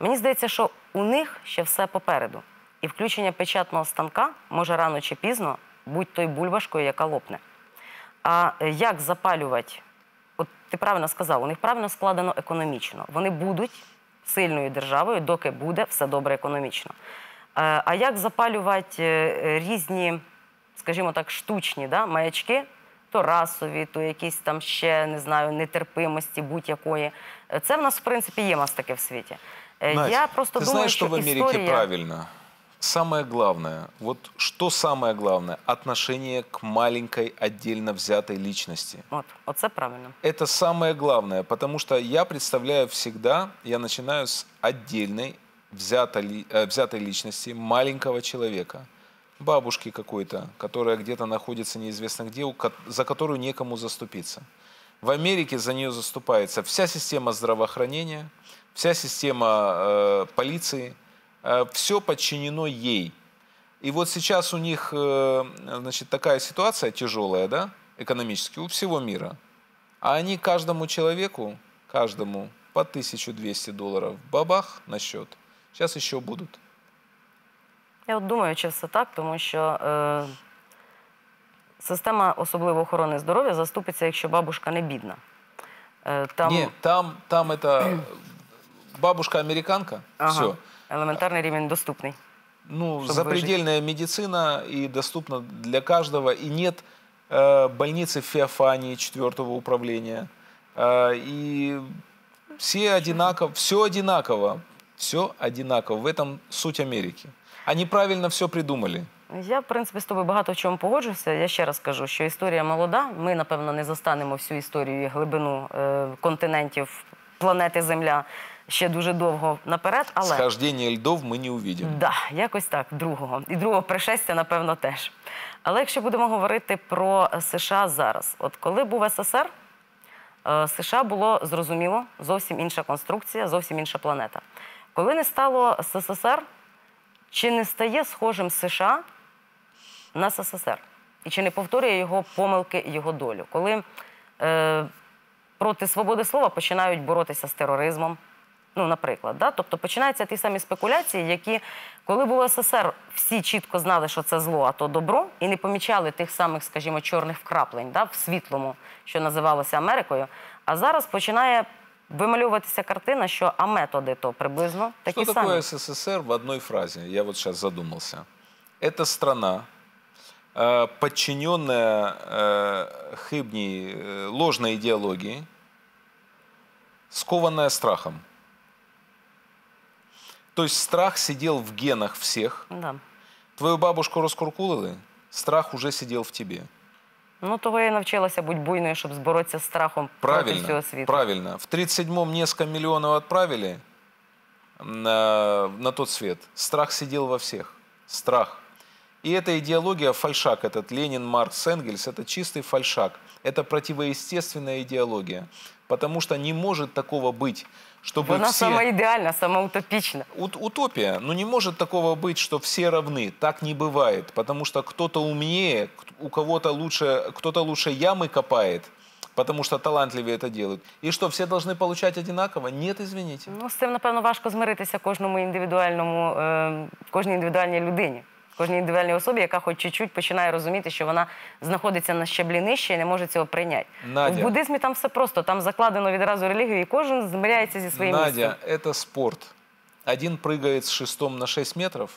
Мені здається, що у них ще все попереду. І включення печатного станка може рано чи пізно бути той бульбашкою, яка лопне. А як запалювати? От ти правильно сказав, у них правильно складено економічно. Вони будуть сильною державою, доки буде все добре економічно. А як запалювати різні, скажімо так, штучні маячки, то расові, то якісь там ще, не знаю, нетерпимості будь-якої. Це в нас, в принципі, є мастаки в світі. Я просто думаю, що історія... Ти знаєш, що в Америці правильно? Самое главное, вот что самое главное, отношение к маленькой отдельно взятой личности. Вот, вот это правильно. Это самое главное, потому что я представляю всегда, я начинаю с отдельной взятой личности маленького человека. Бабушки какой-то, которая где-то находится неизвестно где, за которую некому заступиться. В Америке за нее заступается вся система здравоохранения, вся система полиции. Все подчинено ей. И вот сейчас у них, значит, такая ситуация тяжелая, да, экономически, у всего мира. А они каждому человеку, каждому по $1200, бабах на счет. Сейчас еще будут. Я вот думаю, чи все так, тому що система особливо охорони здоров'я заступиться, якщо бабушка не бідна. Ні, там это бабушка-американка, все. Элементарный ремень доступный. Ну, запредельная медицина и доступна для каждого. И нет больницы в Феофании 4-го управления. И все одинаково, все одинаково. Все одинаково. В этом суть Америки. Они правильно все придумали. Я, в принципі, з тобою багато в чому погоджуся. Я ще раз кажу, що історія молода. Ми, напевно, не застанемо всю історію і глибину континентів, планети Земля ще дуже довго наперед, але... Схождення льдов ми не побачимо. Так, якось так, другого. І другого пришестя, напевно, теж. Але якщо будемо говорити про США зараз. От коли був СССР, США було, зрозуміло, зовсім інша конструкція, зовсім інша планета. Коли не стало СССР, чи не стає схожим США на СССР? І чи не повторює його помилки, його долю? Коли проти свободи слова починають боротися з тероризмом, ну, наприклад. Тобто починаються ті самі спекуляції, які, коли був СССР, всі чітко знали, що це зло, а то добро, і не помічали тих самих, скажімо, чорних вкраплень в світлому, що називалося Америкою. А зараз починає вимальовуватися картина, що а методи то приблизно такі самі. Що таке СССР в одній фразі? Я от зараз задумався. Це страна, підчинена хибній, ложній ідеології, скована страхом. То есть страх сидел в генах всех. Да. Твою бабушку раскуркулили, страх уже сидел в тебе. Ну, того я навчилася бути буйною, щоб зборотися з страхом проти всього світу. Правильно. В 37-м несколько миллионов отправили на тот свет. Страх сидел во всех. Страх. И эта идеология фальшак, этот Ленин, Маркс, Энгельс, это чистый фальшак. Это противоестественная идеология. Потому что не может такого быть, чтобы она все... Она самоидеальна, самоутопична. Утопия. Но не может такого быть, что все равны. Так не бывает. Потому что кто-то умнее, у кого-то лучше, кто-то лучше ямы копает, потому что талантливее это делают. И что, все должны получать одинаково? Нет, извините. Ну, с этим, напевно, важко змиритися кожній індивідуальній людині. Кожній індивідуальній особі, яка хоч чуть-чуть починає розуміти, що вона знаходиться на щаблі нижче і не може цього прийняти. В буддизмі там все просто, там закладено відразу релігію, і кожен змиряється зі своїм місцем. Надя, це спорт. Один пригає з шестом на 6 метрів,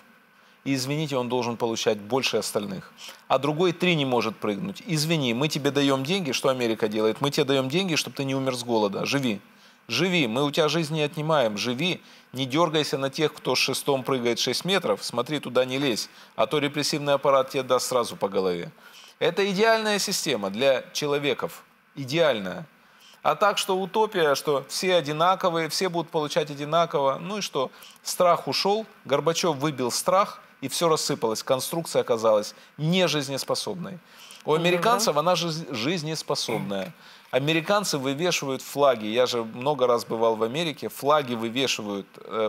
и, извините, он должен получать больше остальных. А другой 3 не может прыгнуть. Извини, мы тебе даем деньги, что Америка делает? Мы тебе даем деньги, чтобы ты не умер с голода. Живи. Живи, мы у тебя жизнь не отнимаем, живи, не дергайся на тех, кто с шестом прыгает 6 метров, смотри, туда не лезь, а то репрессивный аппарат тебе даст сразу по голове. Это идеальная система для человеков, идеальная. А так, что утопия, что все одинаковые, все будут получать одинаково, ну и что? Страх ушел, Горбачев выбил страх, и все рассыпалось, конструкция оказалась нежизнеспособной. У американцев она жизнеспособная. Американцы вывешивают флаги, я же много раз бывал в Америке, флаги вывешивают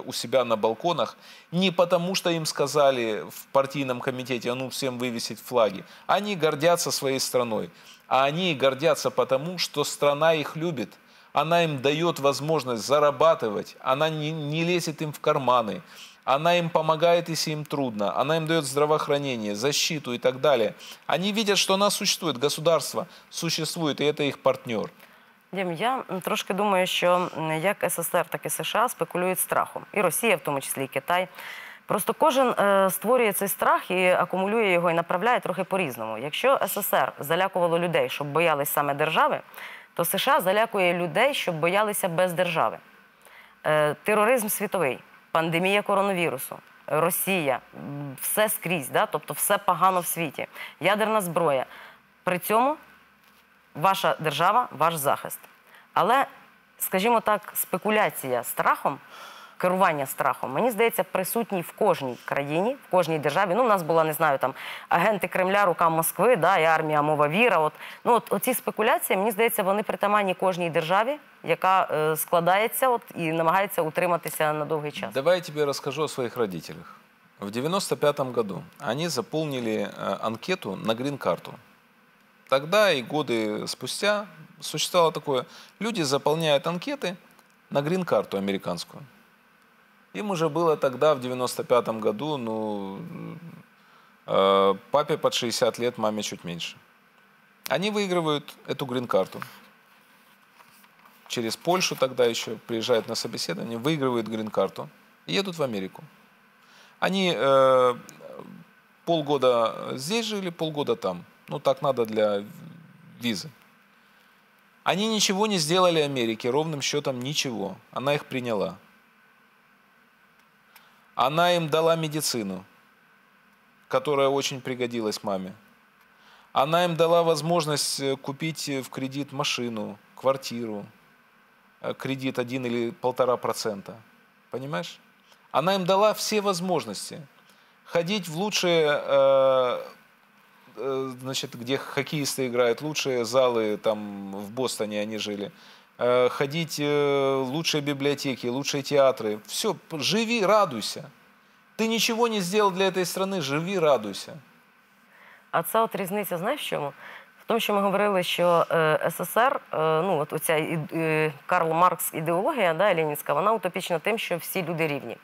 у себя на балконах не потому, что им сказали в партийном комитете, а ну всем вывесить флаги. Они гордятся своей страной, а они гордятся потому, что страна их любит. Она им дает возможность зарабатывать, она не лезет им в карманы. Она им помогает, если им трудно. Она им дает здравоохранение, защиту и так далее. Они видят, что она существует, государство существует, и это их партнер. Дім, я трошки думаю, що як СССР, так і США спекулюють страхом. І Росія, в тому числі, і Китай. Просто кожен створює цей страх і акумулює його, і направляє трохи по-різному. Якщо СССР залякувало людей, щоб боялись саме держави, то США залякує людей, щоб боялися без держави. Тероризм світовий. Пандемія коронавірусу, Росія, все скрізь, тобто все погано в світі, ядерна зброя. При цьому ваша держава, ваш захист. Але, скажімо так, спекуляція страхом, керування страхом, мені здається, присутній в кожній країні, в кожній державі. Ну, у нас була, не знаю, там, агенти Кремля, рука Москви, і армія, мова, віра. Ну, от оці спекуляції, мені здається, вони притаманні кожній державі, яка складається і намагається утриматися на довгий час. Давай я тебе розкажу о своїх родителях. В 95-м году вони заповнили анкету на грін-карту. Тогда і годы спустя существовало такое, люди заповняють анкети на грін-карту американську. Им уже было тогда, в 95-м году, ну, папе под 60 лет, маме чуть меньше. Они выигрывают эту грин-карту. Через Польшу тогда еще приезжают на собеседование, выигрывают грин-карту и едут в Америку. Они полгода здесь жили, полгода там. Ну, так надо для визы. Они ничего не сделали Америке, ровным счетом ничего. Она их приняла. Она им дала медицину, которая очень пригодилась маме. Она им дала возможность купить в кредит машину, квартиру, кредит 1 или 1,5%. Понимаешь? Она им дала все возможности. Ходить в лучшие, значит, где хоккеисты играют, лучшие залы, там в Бостоне они жили. Ходить в лучшие библиотеки, лучшие театры. Все, живи, радуйся. Ты ничего не сделал для этой страны, живи, радуйся. А ця от різниця, знаєш в чому? В тому, що ми говорили, що СССР, ну, оця Карл Маркс ідеологія, ленінська, вона утопічна тим, що всі люди рівні.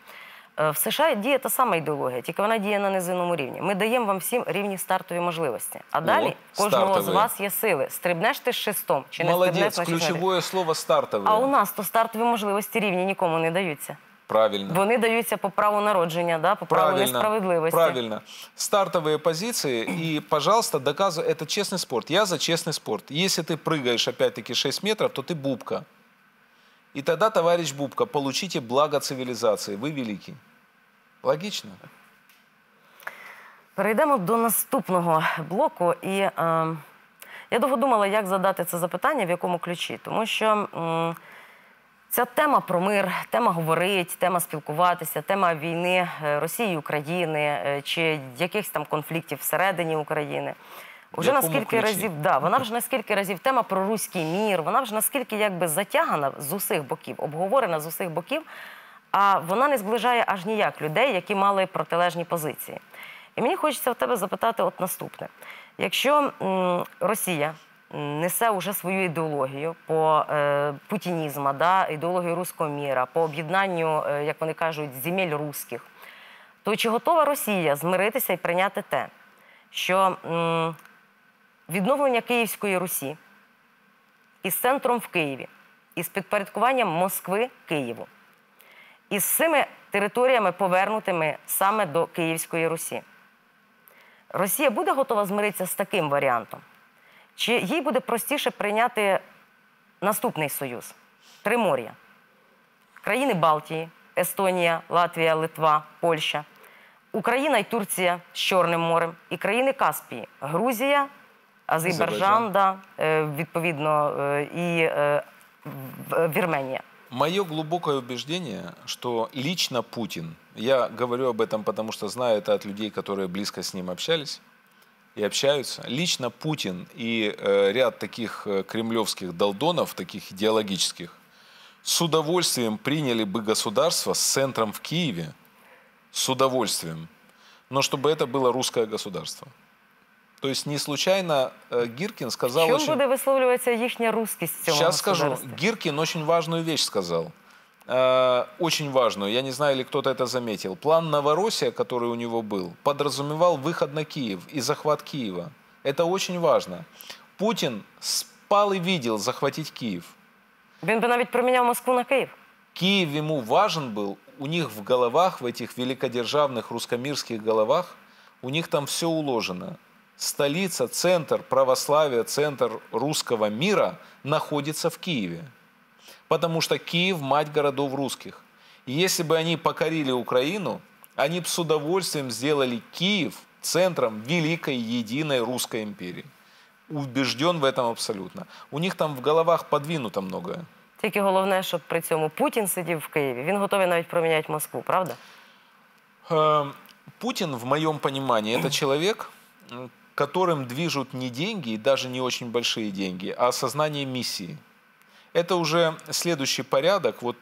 В США діє та сама ідеологія, тільки вона діє на низинному рівні. Ми даємо вам всім рівні стартові можливості. А далі кожного з вас є сили. Стрибнеш ти з шестом, чи не стрибнеш, значить не рівні. Молодець, ключове слово «стартові». А у нас то стартові можливості рівні нікому не даються. Правильно. Вони даються по праву народження, по праву несправедливості. Правильно. Стартові позиції і, пожалуйста, доказуй, це чесний спорт. Я за чесний спорт. Якщо ти прыгаєш, опять-таки, 6 метрів, то ти бубка. И тогда, товарищ Бубка, получите благо цивилизации. Вы великий. Логично? Перейдемо до наступного блоку. І я довго думала, як задати це запитання, в якому ключі. Тому що ця тема про мир, тема говорить, тема спілкуватися, тема війни Росії і України, чи якихось там конфліктів всередині України – вона вже наскільки разів тема про руський мір, вона вже наскільки затягана з усіх боків, обговорена з усіх боків, а вона не зближає аж ніяк людей, які мали протилежні позиції. І мені хочеться в тебе запитати от наступне. Якщо Росія несе уже свою ідеологію по путінізму, ідеологію руського міра, по об'єднанню, як вони кажуть, земель руських, то чи готова Росія змиритися і прийняти те, що відновлення Київської Русі із центром в Києві, із підпорядкуванням Москви Києву, із цими територіями, повернутими саме до Київської Русі. Росія буде готова змиритися з таким варіантом? Чи їй буде простіше прийняти наступний союз? Тримор'я. Країни Балтії, Естонія, Латвія, Литва, Польща, Україна і Турція з Чорним морем, і країни Каспії, Грузія, Азербайджан, відповідно, і Вірменія. Мое глубокое убеждение, что лично Путин, я говорю об этом, потому что знаю это от людей, которые близко с ним общались и общаются, лично Путин и ряд таких кремлевских долдонов, таких идеологических, с удовольствием приняли бы государство с центром в Киеве, с удовольствием, но чтобы это было русское государство. То есть не случайно Гиркин сказал... В чем очень... будет высловливаться их русскость? Сейчас скажу. Гиркин очень важную вещь сказал. Очень важную. Я не знаю, или кто-то это заметил. План Новороссия, который у него был, подразумевал выход на Киев и захват Киева. Это очень важно. Путин спал и видел захватить Киев. Он бы даже променял Москву на Киев. Киев ему важен был. У них в головах, в этих великодержавных русскомирских головах, у них там все уложено. Столица, центр православия, центр русского мира находится в Киеве. Потому что Киев – мать городов русских. И если бы они покорили Украину, они бы с удовольствием сделали Киев центром великой единой русской империи. Убежден в этом абсолютно. У них там в головах подвинуто многое. Только главное, чтобы при этом Путин сидел в Киеве. Он готов даже променять Москву, правда? Путин, в моем понимании, это человек, которым движут не деньги, и даже не очень большие деньги, а осознание миссии. Это уже следующий порядок. Вот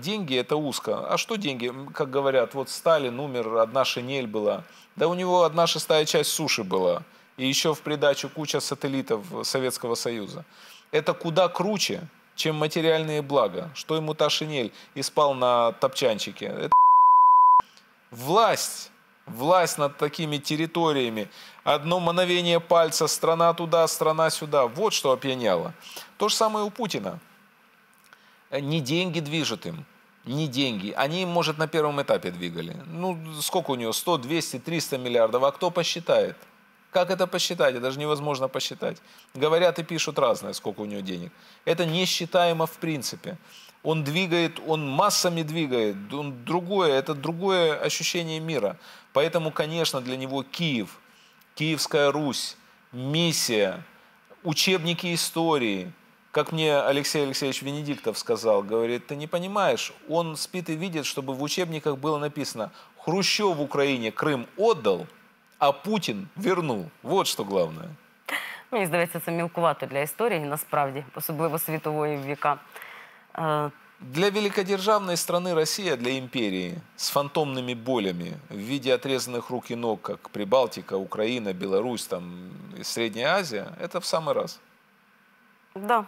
деньги – это узко. А что деньги? Как говорят, вот Сталин умер, одна шинель была. Да у него 1/6 часть суши была. И еще в придачу куча сателлитов Советского Союза. Это куда круче, чем материальные блага. Что ему та шинель? И спал на топчанчике. Это власть. Власть над такими территориями, одно мановение пальца, страна туда, страна сюда. Вот что опьяняло. То же самое у Путина. Не деньги движут им, не деньги. Они, может, на первом этапе двигали. Ну, сколько у него? 100, 200, 300 миллиардов. А кто посчитает? Как это посчитать? Это даже невозможно посчитать. Говорят и пишут разное, сколько у него денег. Это несчитаемо в принципе. Он двигает, он массами двигает, он другое, это другое ощущение мира. Поэтому, конечно, для него Киев, Киевская Русь, миссия, учебники истории. Как мне Алексей Алексеевич Венедиктов сказал, говорит, ты не понимаешь, он спит и видит, чтобы в учебниках было написано «Хрущев в Украине Крым отдал, а Путин вернул». Вот что главное. Мне кажется, это мелковато для истории, насправді, особливо світової віка. Для великодержавной страны Россия, для империи, с фантомными болями в виде отрезанных рук и ног, как Прибалтика, Украина, Беларусь, там, Средняя Азия, это в самый раз. Да,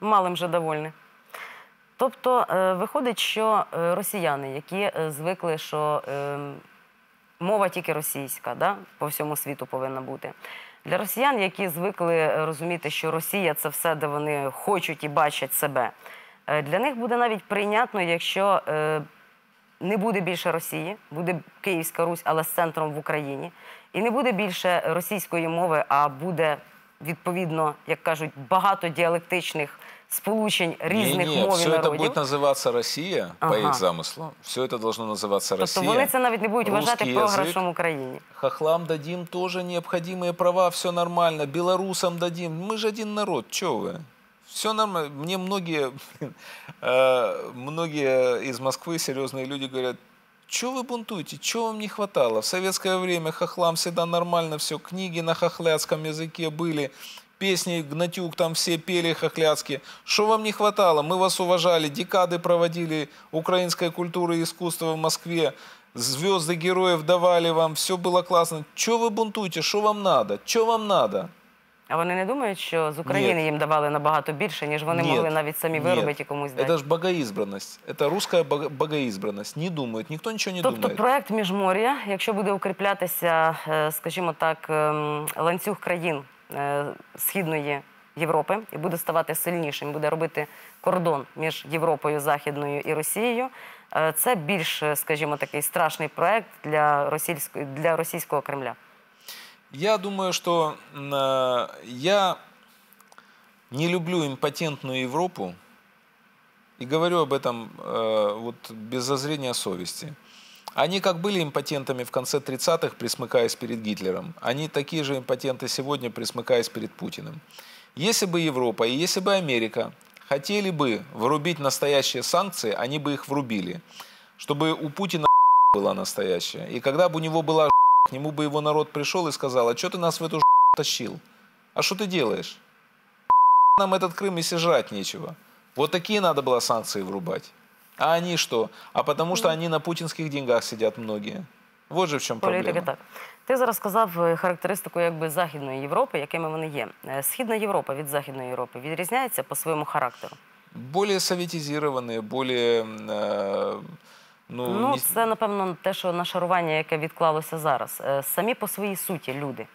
малим же довольны. Тобто, виходить, що росіяни, які звикли, що мова тільки російська, да? По всьому світу повинна бути. Для росіян, які звикли розуміти, що Росія – це все, де вони хочуть і бачать себе. Для них буде навіть прийнятно, якщо не буде більше Росії, буде Київська Русь, але з центром в Україні, і не буде більше російської мови, а буде, відповідно, як кажуть, багато діалектичних сполучень різних мов і народів. Все це буде називатися Росія, по їх замислу. Все це має називатися Росія. Тобто вони це навіть не будуть вважати програшом Україні. Хохлам дадим теж необхідні права, все нормально, білорусам дадим. Ми ж один народ, чого ви? Все нормально. Мне многие из Москвы, серьезные люди говорят, что вы бунтуете, чего вам не хватало? В советское время хохлам всегда нормально все, книги на хохляцком языке были, песни Гнатюк, там все пели хохляцкие. Что вам не хватало? Мы вас уважали, декады проводили украинской культуры и искусства в Москве, звезды героев давали вам, все было классно. Чего вы бунтуете, что вам надо, что вам надо? А вони не думають, що з України їм давали набагато більше, ніж вони могли навіть самі виробити і комусь дати? Це ж богоізбраність. Це русська богоізбраність. Не думають, ніхто нічого не думає. Тобто проєкт Міжмор'я, якщо буде укріплятися, скажімо так, ланцюг країн Східної Європи і буде ставати сильнішим, буде робити кордон між Європою, Західною і Росією. Це більш, скажімо, такий страшний проект для російського Кремля. Я думаю, что я не люблю импотентную Европу и говорю об этом вот без зазрения совести. Они как были импотентами в конце 30-х, присмыкаясь перед Гитлером, они такие же импотенты сегодня, присмыкаясь перед Путиным. Если бы Европа и если бы Америка хотели бы врубить настоящие санкции, они бы их врубили, чтобы у Путина была настоящая. И когда бы у него была... К нему бы его народ пришел и сказал: а что ты нас в эту тащил? А что ты делаешь? Нам этот Крым и сожрать нечего. Вот такие надо было санкции врубать. А они что? А потому что они на путинских деньгах сидят многие. Вот же в чем проблема. Ти зараз сказав характеристику якби Західної Європи, якими вони є. Східна Європа від Західної Європи відрізняється по своєму характеру? Более советизированные, более... Ну, це, напевно, те, що нашарування, яке відклалося зараз. Самі по своїй суті люди.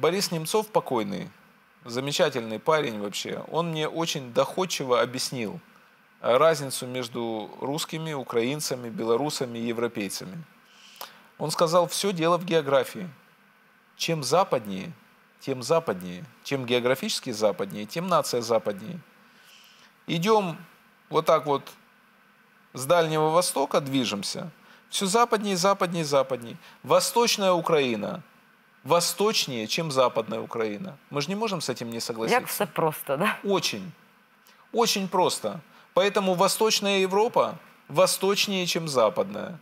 Борис Немцов покойный, замечательный парень вообще. Он мне очень доходчиво объяснил разницу между русскими, украинцами, белорусами и европейцами. Он сказал: все дело в географии. Чем западнее, тем западнее. Чем географически западнее, тем нация западнее. Идем вот так вот с Дальнего Востока, движемся. Все западнее, западнее, западнее. Восточная Украина восточнее, чем западная Украина. Мы же не можем с этим не согласиться. Как все просто, да? Очень. Очень просто. Поэтому восточная Европа восточнее, чем западная.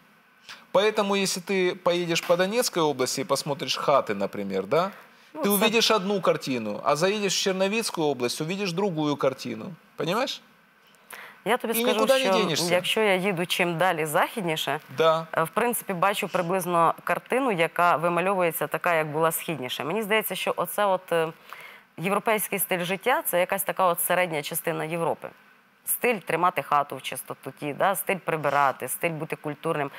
Поэтому, если ты поедешь по Донецкой области и посмотришь хаты, например, да, ну, ты увидишь одну картину, а заедешь в Черновицкую область, увидишь другую картину. Понимаешь? Я тобі скажу, що якщо я їду чим далі західніше, в принципі бачу приблизно картину, яка вимальовується така, як була східніше. Мені здається, що оце от європейський стиль життя – це якась така от середня частина Європи. Стиль тримати хату в чистоті, стиль прибирати, стиль бути культурним.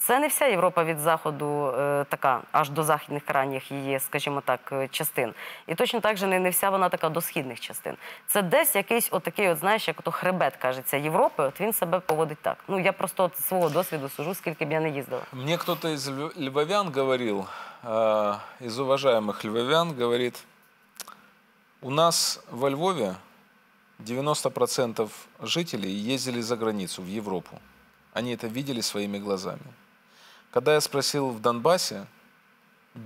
Це не вся Європа від Заходу така, аж до західних крайніх її, скажімо так, частин. І точно так же не вся вона така до східних частин. Це десь якийсь отакий, знаєш, як хребет, кажеться, Європи, от він себе поводить так. Ну, я просто от свого досвіду сужу, скільки б я не їздила. Мені хтось із львов'ян говорив, із уважаємих львов'ян, говорить: у нас во Львові 90% жителей їздили за границю, в Європу. Они это видели своими глазами. Когда я спросил в Донбассе,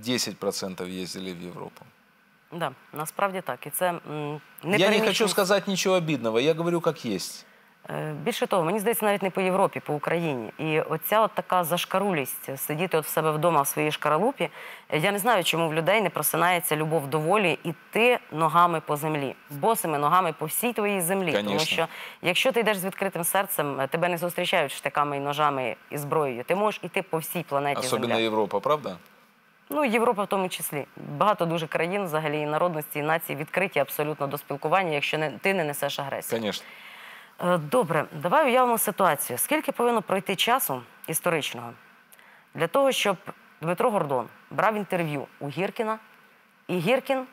10% ездили в Европу. Да, насправді так. І це не я не хочу сказать ничего обидного, я говорю как есть. Більше того, мені здається, навіть не по Європі, по Україні. І оця от така зашкарулість, сидіти от в себе вдома в своїй шкаралупі, я не знаю, чому в людей не просинається любов до волі іти ногами по землі, босими ногами по всій твоїй землі. Тому що, якщо ти йдеш з відкритим серцем, тебе не зустрічають штиками, ножами і зброєю. Ти можеш іти по всій планеті Земля. Особливо Європа, правда? Ну, Європа в тому числі. Багато дуже країн, взагалі, і народності, і нації відкриті абсолютно до спілкування, якщо ти не несеш агресію. Звісно. Добре, давай уявимо ситуацію. Скільки повинно пройти часу історичного для того, щоб Дмитро Гордон брав інтерв'ю у Гіркіна, і Гіркін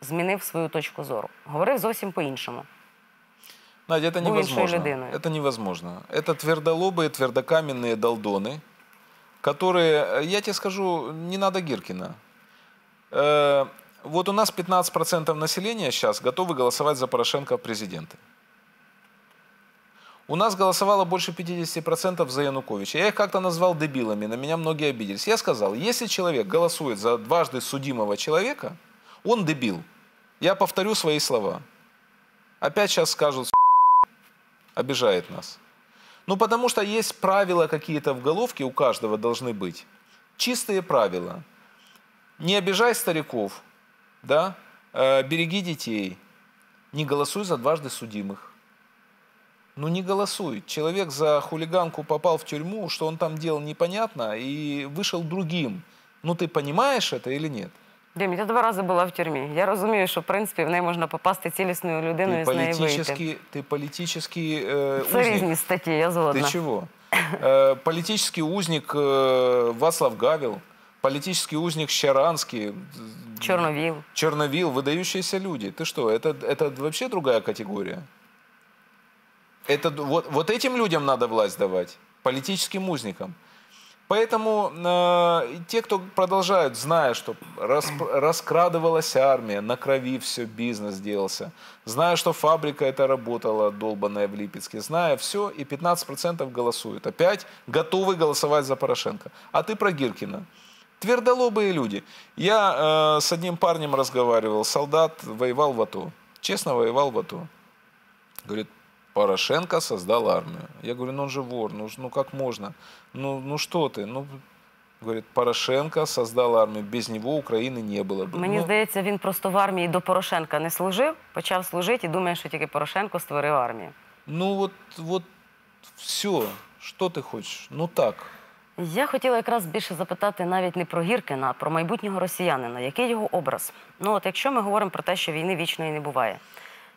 змінив свою точку зору, говорив зовсім по-іншому? Надя, це невозможно. Це невозможно. Це твердолобі, твердокам'яні долдони, які, я тебе скажу, не треба Гіркіна. Вот у нас 15% населения сейчас готовы голосовать за Порошенко в президенты. У нас голосовало больше 50% за Януковича. Я их как-то назвал дебилами, на меня многие обиделись. Я сказал: если человек голосует за дважды судимого человека, он дебил. Я повторю свои слова. Опять сейчас скажут: обижает нас. Ну, потому что есть правила какие-то в головке, у каждого должны быть. Чистые правила. Не обижай стариков, да? Береги детей. Не голосуй за дважды судимых. Ну не голосуй. Человек за хулиганку попал в тюрьму, что он там делал непонятно, и вышел другим. Ну ты понимаешь это или нет? Дим, я 2 раза была в тюрьме. Я разумею, что в принципе в ней можно попасть целостную людину из ней выйти. Ты политический узник. Статьи, я згодна. Ты чего? Политический узник Вацлав Гавел, политический узник Щаранский, Черновил. Черновил, выдающиеся люди. Ты что, это вообще другая категория? Это, вот этим людям надо власть давать, политическим узникам. Поэтому те, кто продолжают, зная, что раскрадывалась армия, на крови все, бизнес делался, зная, что фабрика эта работала, долбаная в Липецке, зная все, и 15% голосуют. Опять готовы голосовать за Порошенко. А ты про Гіркіна. Твердолобые люди. Я с одним парнем разговаривал, солдат, воевал в АТО. Честно, воевал в АТО. Говорит, Порошенко создал армию. Я говорю, ну он же вор, ну как можно? Ну что ты? Ну, говорит, Порошенко создал армию, без него Украины не было бы. Мені здається, він просто в армії до Порошенка не служив, почав служити і думає, що тільки Порошенко створив армію. Ну вот все, що ти хочеш? Ну так. Я хотіла якраз більше запитати навіть не про Гіркіна, а про майбутнього росіянина. Який його образ? Ну от якщо ми говоримо про те, що війни вічної не буває,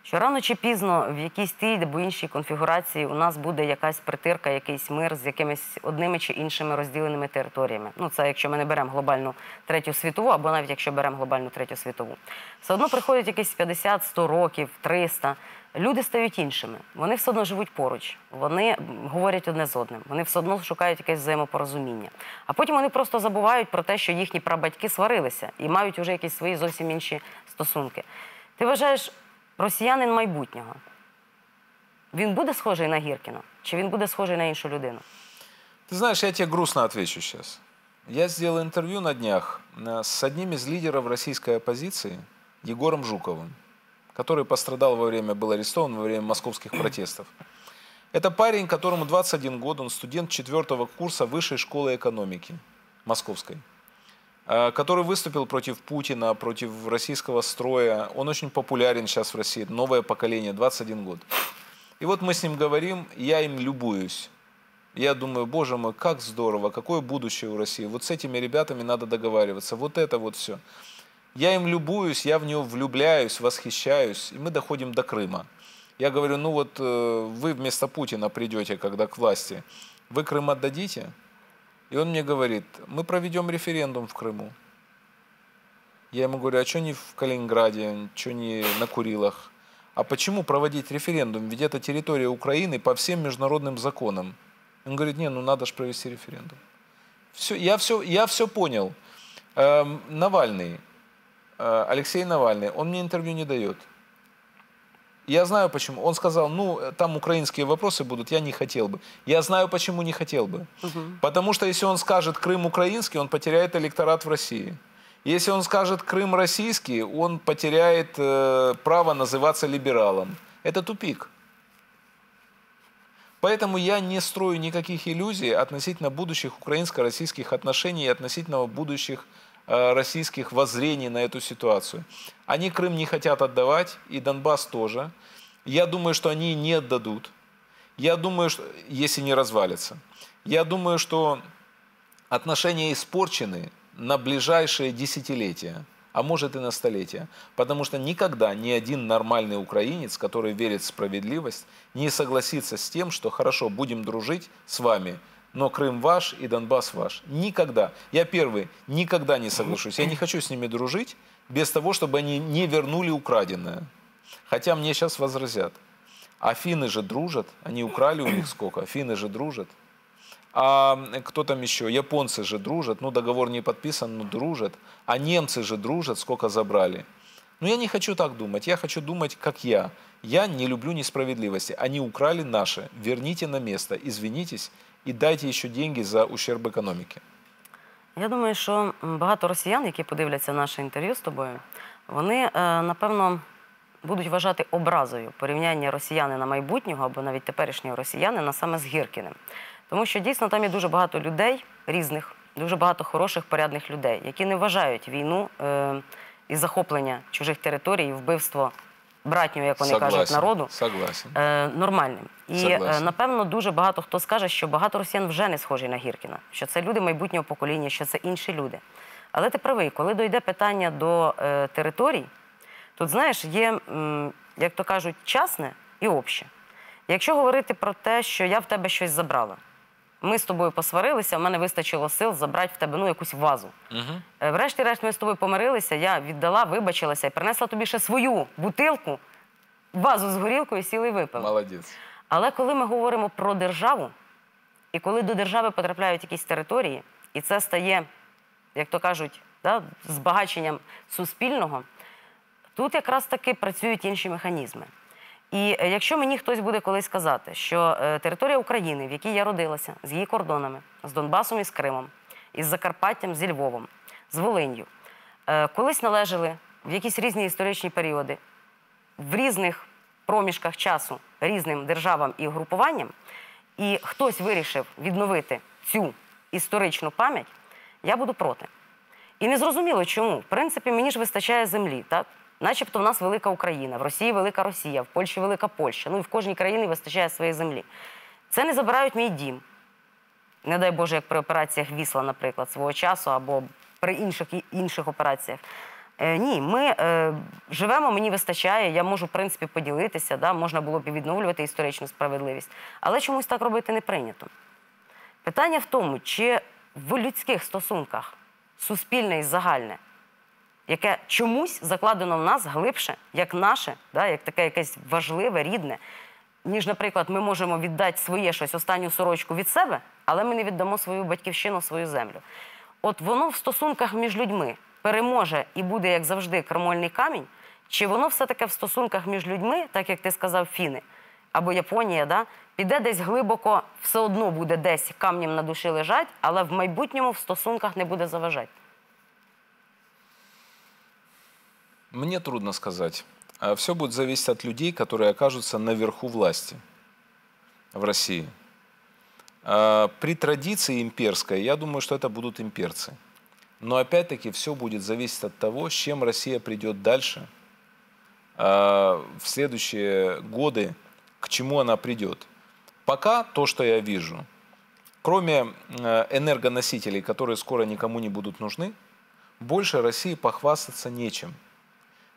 що рано чи пізно в якійсь тій або іншій конфігурації у нас буде якась притирка, якийсь мир з якимись одними чи іншими розділеними територіями. Ну це якщо ми не беремо глобальну Третю світову, або навіть якщо беремо глобальну Третю світову. Все одно приходять якісь 50, 100 років, 300. Люди стають іншими. Вони все одно живуть поруч. Вони говорять одне з одним. Вони все одно шукають якесь взаємопорозуміння. А потім вони просто забувають про те, що їхні прабатьки сварилися і мають вже якісь свої зовсім інші стосунки. Ти вважаєш, росіянин майбутнього, він буде схожий на Гіркіна? Чи він буде схожий на іншу людину? Ти знаєш, я тебе грустно відповім зараз. Я зробив інтерв'ю на днях з одним із лідерів російської опозиції, Єгором Жуковим, который пострадал был арестован во время московских протестов. Это парень, которому 21 год, он студент 4-го курса Высшей школы экономики московской, который выступил против Путина, против российского строя. Он очень популярен сейчас в России, новое поколение, 21 год. И вот мы с ним говорим, я им любуюсь. Я думаю, боже мой, как здорово, какое будущее у России. Вот с этими ребятами надо договариваться, вот это вот все. Я им любуюсь, я в него влюбляюсь, восхищаюсь, и мы доходим до Крыма. Я говорю, ну вот вы вместо Путина придете, когда к власти, вы Крым отдадите? И он мне говорит, мы проведем референдум в Крыму. Я ему говорю, а что не в Калининграде, что не на Курилах? А почему проводить референдум? Ведь это территория Украины по всем международным законам. Он говорит, не, ну надо же провести референдум. Все, я все понял. Навальный. Алексей Навальный, он мне интервью не дает. Я знаю почему. Он сказал, ну, там украинские вопросы будут, я не хотел бы. Я знаю, почему не хотел бы. Потому что если он скажет Крым украинский, он потеряет электорат в России. Если он скажет Крым российский, он потеряет право называться либералом. Это тупик. Поэтому я не строю никаких иллюзий относительно будущих украинско-российских отношений и относительно будущих российских воззрений на эту ситуацию. Они Крым не хотят отдавать, и Донбасс тоже. Я думаю, что они не отдадут. Я думаю, что, если не развалится. Я думаю, что отношения испорчены на ближайшие десятилетия, а может и на столетия. Потому что никогда ни один нормальный украинец, который верит в справедливость, не согласится с тем, что хорошо, будем дружить с вами, но Крым ваш и Донбасс ваш. Никогда. Я первый никогда не соглашусь. Я не хочу с ними дружить без того, чтобы они не вернули украденное. Хотя мне сейчас возразят. А финны же дружат. Они украли у них сколько? Финны же дружат. А кто там еще? Японцы же дружат. Ну, договор не подписан, но дружат. А немцы же дружат, сколько забрали. Но я не хочу так думать. Я хочу думать, как я. Я не люблю несправедливости. Они украли наши. Верните на место. Извинитесь. І дайте ще гроші за ущерб економіки. Я думаю, що багато росіян, які подивляться наше інтерв'ю з тобою, вони, напевно, будуть вважати образою порівняння росіянина майбутнього або навіть теперішнього росіянина саме з Гіркіним. Тому що дійсно там є дуже багато людей різних, дуже багато хороших, порядних людей, які не вважають війну і захоплення чужих територій, і вбивство братнього, як вони кажуть, народу, нормальним. І, напевно, дуже багато хто скаже, що багато росіян вже не схожі на Гіркіна, що це люди майбутнього покоління, що це інші люди. Але ти правий, коли дійде питання до територій, тут, знаєш, є, як то кажуть, частне і обще. Якщо говорити про те, що я в тебе щось забрала, ми з тобою посварилися, в мене вистачило сил забрати в тебе, ну, якусь вазу. Врешті-решт ми з тобою помирилися, я віддала, вибачилася і принесла тобі ще свою бутилку, вазу з горілкою, сіли і випили. Молодець. Але коли ми говоримо про державу, і коли до держави потрапляють якісь території, і це стає, як то кажуть, збагаченням суспільного, тут якраз таки працюють інші механізми. І якщо мені хтось буде колись казати, що територія України, в якій я родилася, з її кордонами, з Донбасом і з Кримом, із Закарпаттям, зі Львовом, з Волинню, колись належали в якісь різні історичні періоди, в різних проміжках часу, різним державам і угрупуванням, і хтось вирішив відновити цю історичну пам'ять, я буду проти. І незрозуміло чому. В принципі, мені ж вистачає землі, так? Начебто в нас велика Україна, в Росії велика Росія, в Польщі велика Польща. Ну і в кожній країні вистачає своєї землі. Це не забирають мій дім. Не дай Боже, як при операціях Вісла, наприклад, свого часу, або при інших операціях. Ні, ми живемо, мені вистачає, я можу, в принципі, поділитися, можна було б відновлювати історичну справедливість. Але чомусь так робити не прийнято. Питання в тому, чи в людських стосунках суспільне і загальне, яке чомусь закладено в нас глибше, як наше, як таке якесь важливе, рідне, ніж, наприклад, ми можемо віддати своє щось, останню сорочку від себе, але ми не віддамо свою батьківщину, свою землю. От воно в стосунках між людьми переможе і буде, як завжди, крамольний камінь, чи воно все-таки в стосунках між людьми, так як ти сказав, Фіни або Японія, піде десь глибоко, все одно буде десь камнем на душі лежать, але в майбутньому в стосунках не буде заважати. Мне трудно сказать. Все будет зависеть от людей, которые окажутся наверху власти в России. При традиции имперской, я думаю, что это будут имперцы. Но опять-таки все будет зависеть от того, с чем Россия придет дальше, в следующие годы, к чему она придет. Пока то, что я вижу, кроме энергоносителей, которые скоро никому не будут нужны, больше России похвастаться нечем.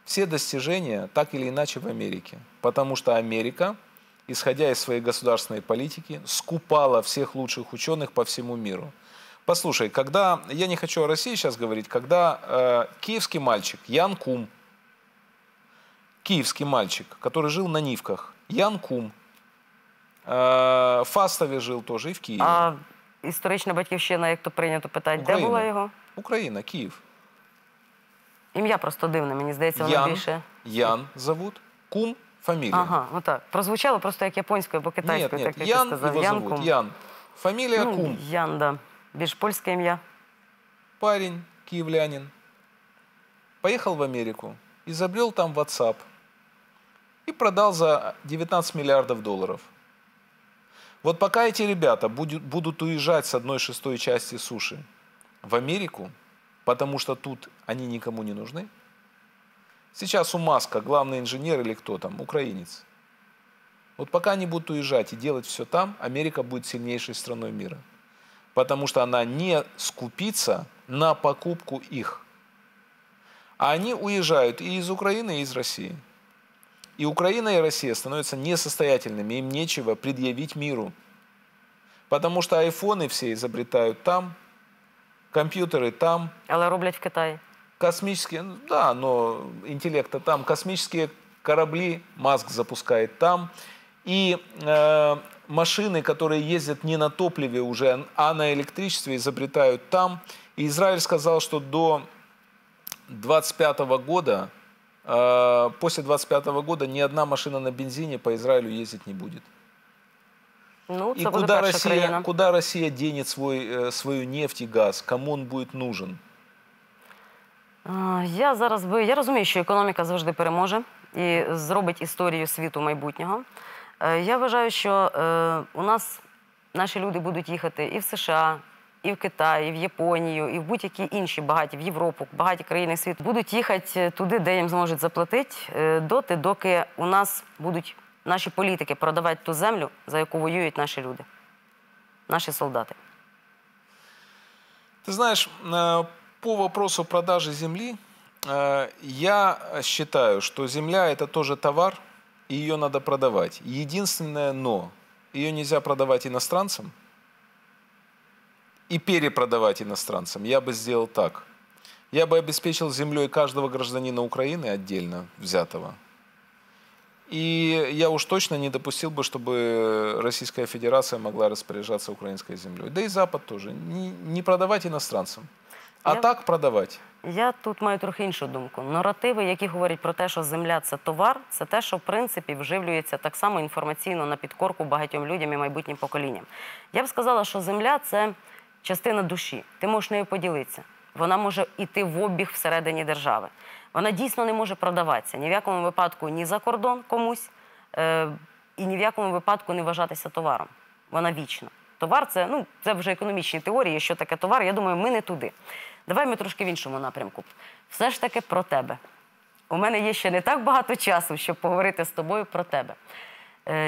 Все достижения так или иначе в Америке, потому что Америка, исходя из своей государственной политики, скупала всех лучших ученых по всему миру. Послушай, когда, я не хочу о России сейчас говорить, когда киевский мальчик Ян Кум, киевский мальчик, который жил на Нивках, Ян Кум, в Фастове жил тоже и в Киеве. А историчная батьківщина, як то прийнято питати, де була його? Украина, Киев. Ім'я просто дивне, мені здається, воно більше... Ян зовут, Кум фамілія. Ага, отак. Прозвучало просто як японською або китайською, так як ти сказав. Ян його зовут, Ян. Фамілія Кум. Ян, да. Більш польське ім'я. Парень, київлянин, поїхав в Америку, ізобрел там WhatsApp і продав за $19 миллиардов. Вот пока эти ребята будут уезжать с 1/6 части суши в Америку, потому что тут они никому не нужны. Сейчас у Маска главный инженер или кто там, украинец. Вот пока они будут уезжать и делать все там, Америка будет сильнейшей страной мира. Потому что она не скупится на покупку их. А они уезжают и из Украины, и из России. И Украина, и Россия становятся несостоятельными, им нечего предъявить миру. Потому что айфоны все изобретают там, компьютеры там. Але роблять в Китае. Космические, да, но интеллекта там. Космические корабли Маск запускает там. И машины, которые ездят не на топливе уже, а на электричестве, изобретают там. И Израиль сказал, что до 25-го года, после 25-го года ни одна машина на бензине по Израилю ездить не будет. Ну, и куда Россия денет свою нефть и газ? Кому он будет нужен? Я розумію, що економіка завжди переможе і зробить історію світу майбутнього. Я вважаю, що у нас наші люди будуть їхати і в США, і в Китай, і в Японію, і в будь-які інші багаті, в Європу, багаті країни світу. Будуть їхати туди, де їм зможуть заплатити, доти, доки у нас будуть... наші політики продавати ту землю, за яку воюють наші люди, наші солдати. Ты знаешь, по вопросу продажи земли, я считаю, что земля – это тоже товар, и ее надо продавать. Единственное «но» – ее нельзя продавать иностранцам, и перепродавать иностранцам, я бы сделал так. Я бы обеспечил землей каждого гражданина Украины отдельно взятого. И я уж точно не допустил бы, чтобы Российская Федерация могла распоряжаться украинской землей. Да и Запад тоже. Не продавать иностранцам, а так продавать. Я тут маю трохи іншу думку. Наративи, які говорять про те, що земля – це товар, це те, що в принципі вживлюється так само інформаційно на підкорку багатьом людям і майбутнім поколінням. Я б сказала, що земля – це частина душі. Ти можеш нею поділитися. Вона може йти в обіг всередині держави. Вона дійсно не може продаватися. Ні в якому випадку ні за кордон комусь, і ні в якому випадку не вважатися товаром. Вона вічна. Товар – це, ну, це вже економічні теорії, що таке товар. Я думаю, ми не туди. Давай ми трошки в іншому напрямку. Все ж таки про тебе. У мене є ще не так багато часу, щоб поговорити з тобою про тебе.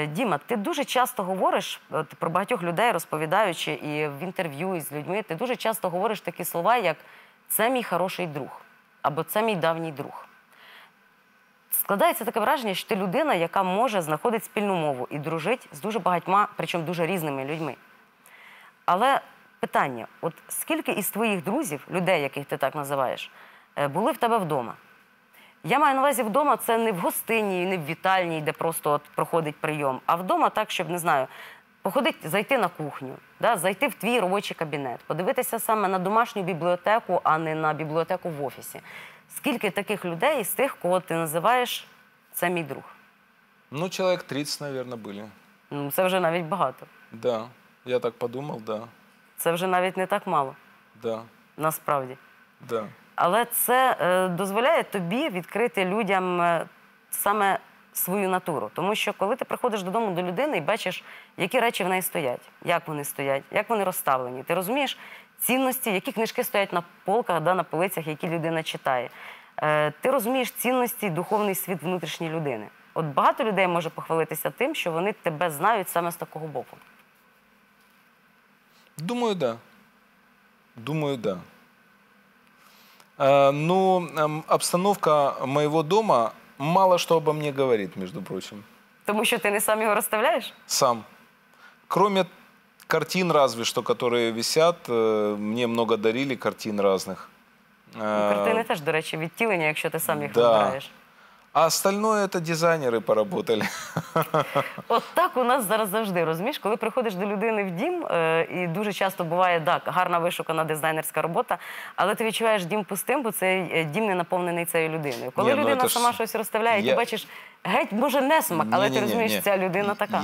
Діма, ти дуже часто говориш, про багатьох людей розповідаючи і в інтерв'ю з людьми, ти дуже часто говориш такі слова, як «це мій хороший друг» або «це мій давній друг». Складається таке враження, що ти людина, яка може знаходити спільну мову і дружить з дуже багатьма, причому дуже різними людьми. Але питання, от скільки із твоїх друзів, людей, яких ти так називаєш, були в тебе вдома? Я маю на увазі вдома, це не в гостині, не в вітальні, де просто проходить прийом, а вдома так, щоб, не знаю, походити, зайти на кухню, зайти в твій робочий кабінет, подивитися саме на домашню бібліотеку, а не на бібліотеку в офісі. Скільки таких людей із тих, кого ти називаєш «це мій друг»? Ну, чоловік 30, мабуть, були. Ну, це вже навіть багато. Так, я так подумав, так. Це вже навіть не так мало. Так. Насправді. Так. Але це дозволяє тобі відкрити людям саме свою натуру. Тому що коли ти приходиш додому до людини і бачиш, які речі в неї стоять, як вони розставлені, ти розумієш цінності, які книжки стоять на полках, на полицях, які людина читає. Ти розумієш цінності і духовний світ внутрішньої людини. От багато людей може похвалитися тим, що вони тебе знають саме з такого боку. Думаю, так. Думаю, так. Ну, обстановка моего дома мало что обо мне говорит, между прочим. Потому что ты не сам его расставляешь? Сам. Кроме картин разве что, которые висят, мне много дарили картин разных. Картины тоже, до речи, відтілення, если ты сам их выбираешь. А остальное это дизайнеры поработали. От так у нас зараз завжди, розумієш? Коли приходиш до людини в дім, і дуже часто буває, так, гарна вишукана дизайнерська робота, але ти відчуваєш дім пустим, бо цей дім не наповнений цією людиною. Коли людина сама щось розставляє, ти бачиш, геть, може, несмак, але ти розумієш, ця людина така.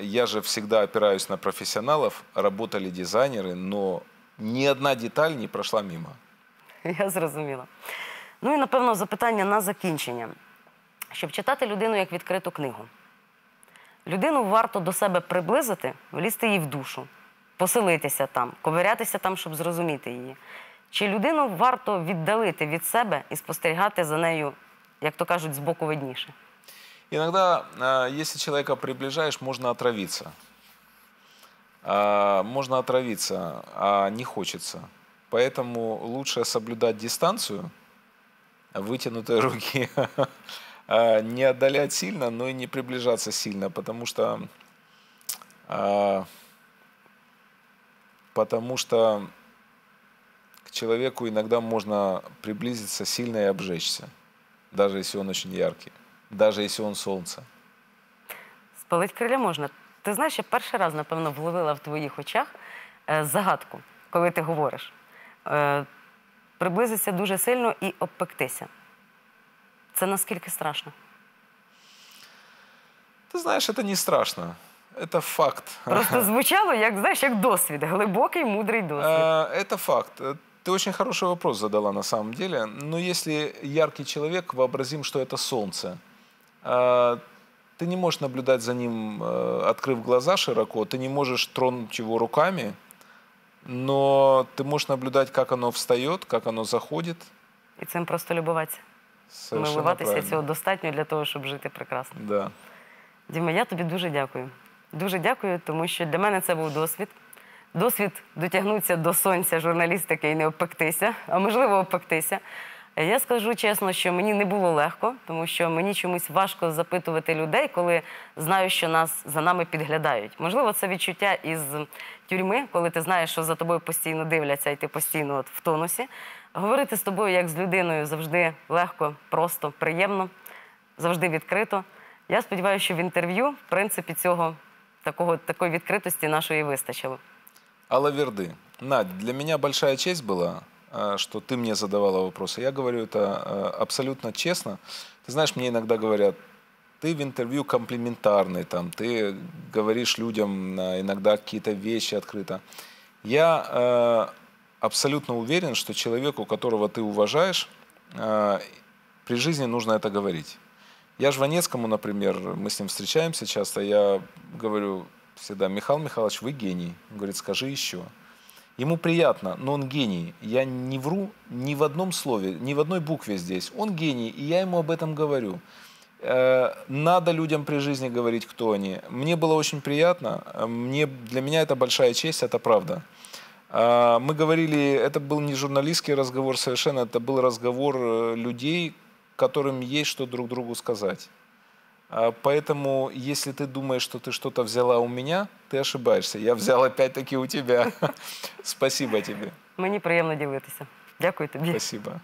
Я же всегда опираюсь на профессионалов, работали дизайнеры, но ни одна деталь не прошла мимо. Я зрозуміла. Ну і, напевно, запитання на закінчення. Щоб читати людину як відкриту книгу. Людину варто до себе приблизити, влізти їй в душу, поселитися там, ковирятися там, щоб зрозуміти її. Чи людину варто віддалити від себе і спостерігати за нею, як то кажуть, збоку видніше? Іноді, якщо чоловіка приближаєш, можна отравитися. Можна отравитися, а не хочеться. Тому краще соблюдати дистанцію, витягнуті руки, не отдалять сильно, но и не приближаться сильно, потому что к человеку иногда можно приблизиться сильно и обжечься, даже если он очень яркий, даже если он солнце. Спалить крылья можно. Ты знаешь, я первый раз, напевно, вловила в твоих очах загадку, коли ти говориш. Приблизиться дуже сильно і обпектися. Это насколько страшно? Ты знаешь, это не страшно. Это факт. Просто звучало, как, знаешь, как досвід, глубокий, мудрый досвід. Это факт. Ты очень хороший вопрос задала на самом деле. Но если яркий человек, вообразим, что это солнце. Ты не можешь наблюдать за ним, открыв глаза широко. Ты не можешь тронуть его руками. Но ты можешь наблюдать, как оно встает, как оно заходит. И этим просто любоваться. Милуватися цього достатньо для того, щоб жити прекрасно. Діма, я тобі дуже дякую. Дуже дякую, тому що для мене це був досвід. Досвід дотягнутися до сонця журналістики і не обпектися, а можливо обпектися. Я скажу чесно, що мені не було легко, тому що мені чомусь важко запитувати людей, коли знаю, що за нами підглядають. Можливо, це відчуття із тюрми, коли ти знаєш, що за тобою постійно дивляться і ти постійно в тонусі. Говорити з тобою як з людиною завжди легко, просто, приємно, завжди відкрито. Я сподіваюся, що в інтерв'ю, в принципі, такой відкритості нашої вистачило. Алла Верды. Надь, для меня большая честь была, что ты мне задавала вопросы. Я говорю это абсолютно честно. Ты знаешь, мне иногда говорят, ты в интервью комплиментарный, там, ты говоришь людям иногда какие-то вещи открыто. Я абсолютно уверен, что человеку, которого ты уважаешь, при жизни нужно это говорить. Я Жванецкому, например, мы с ним встречаемся часто, я говорю всегда, Михаил Михайлович, вы гений. Он говорит, скажи еще. Ему приятно, но он гений. Я не вру ни в одном слове, ни в одной букве здесь. Он гений, и я ему об этом говорю. Надо людям при жизни говорить, кто они. Мне было очень приятно, для меня это большая честь, это правда. Мы говорили, это был не журналистский разговор совершенно, это был разговор людей, которым есть что друг другу сказать. Поэтому, если ты думаешь, что ты что-то взяла у меня, ты ошибаешься. Я взял опять-таки у тебя. Спасибо тебе. Мне приятно делиться. Дякую тебе. Спасибо.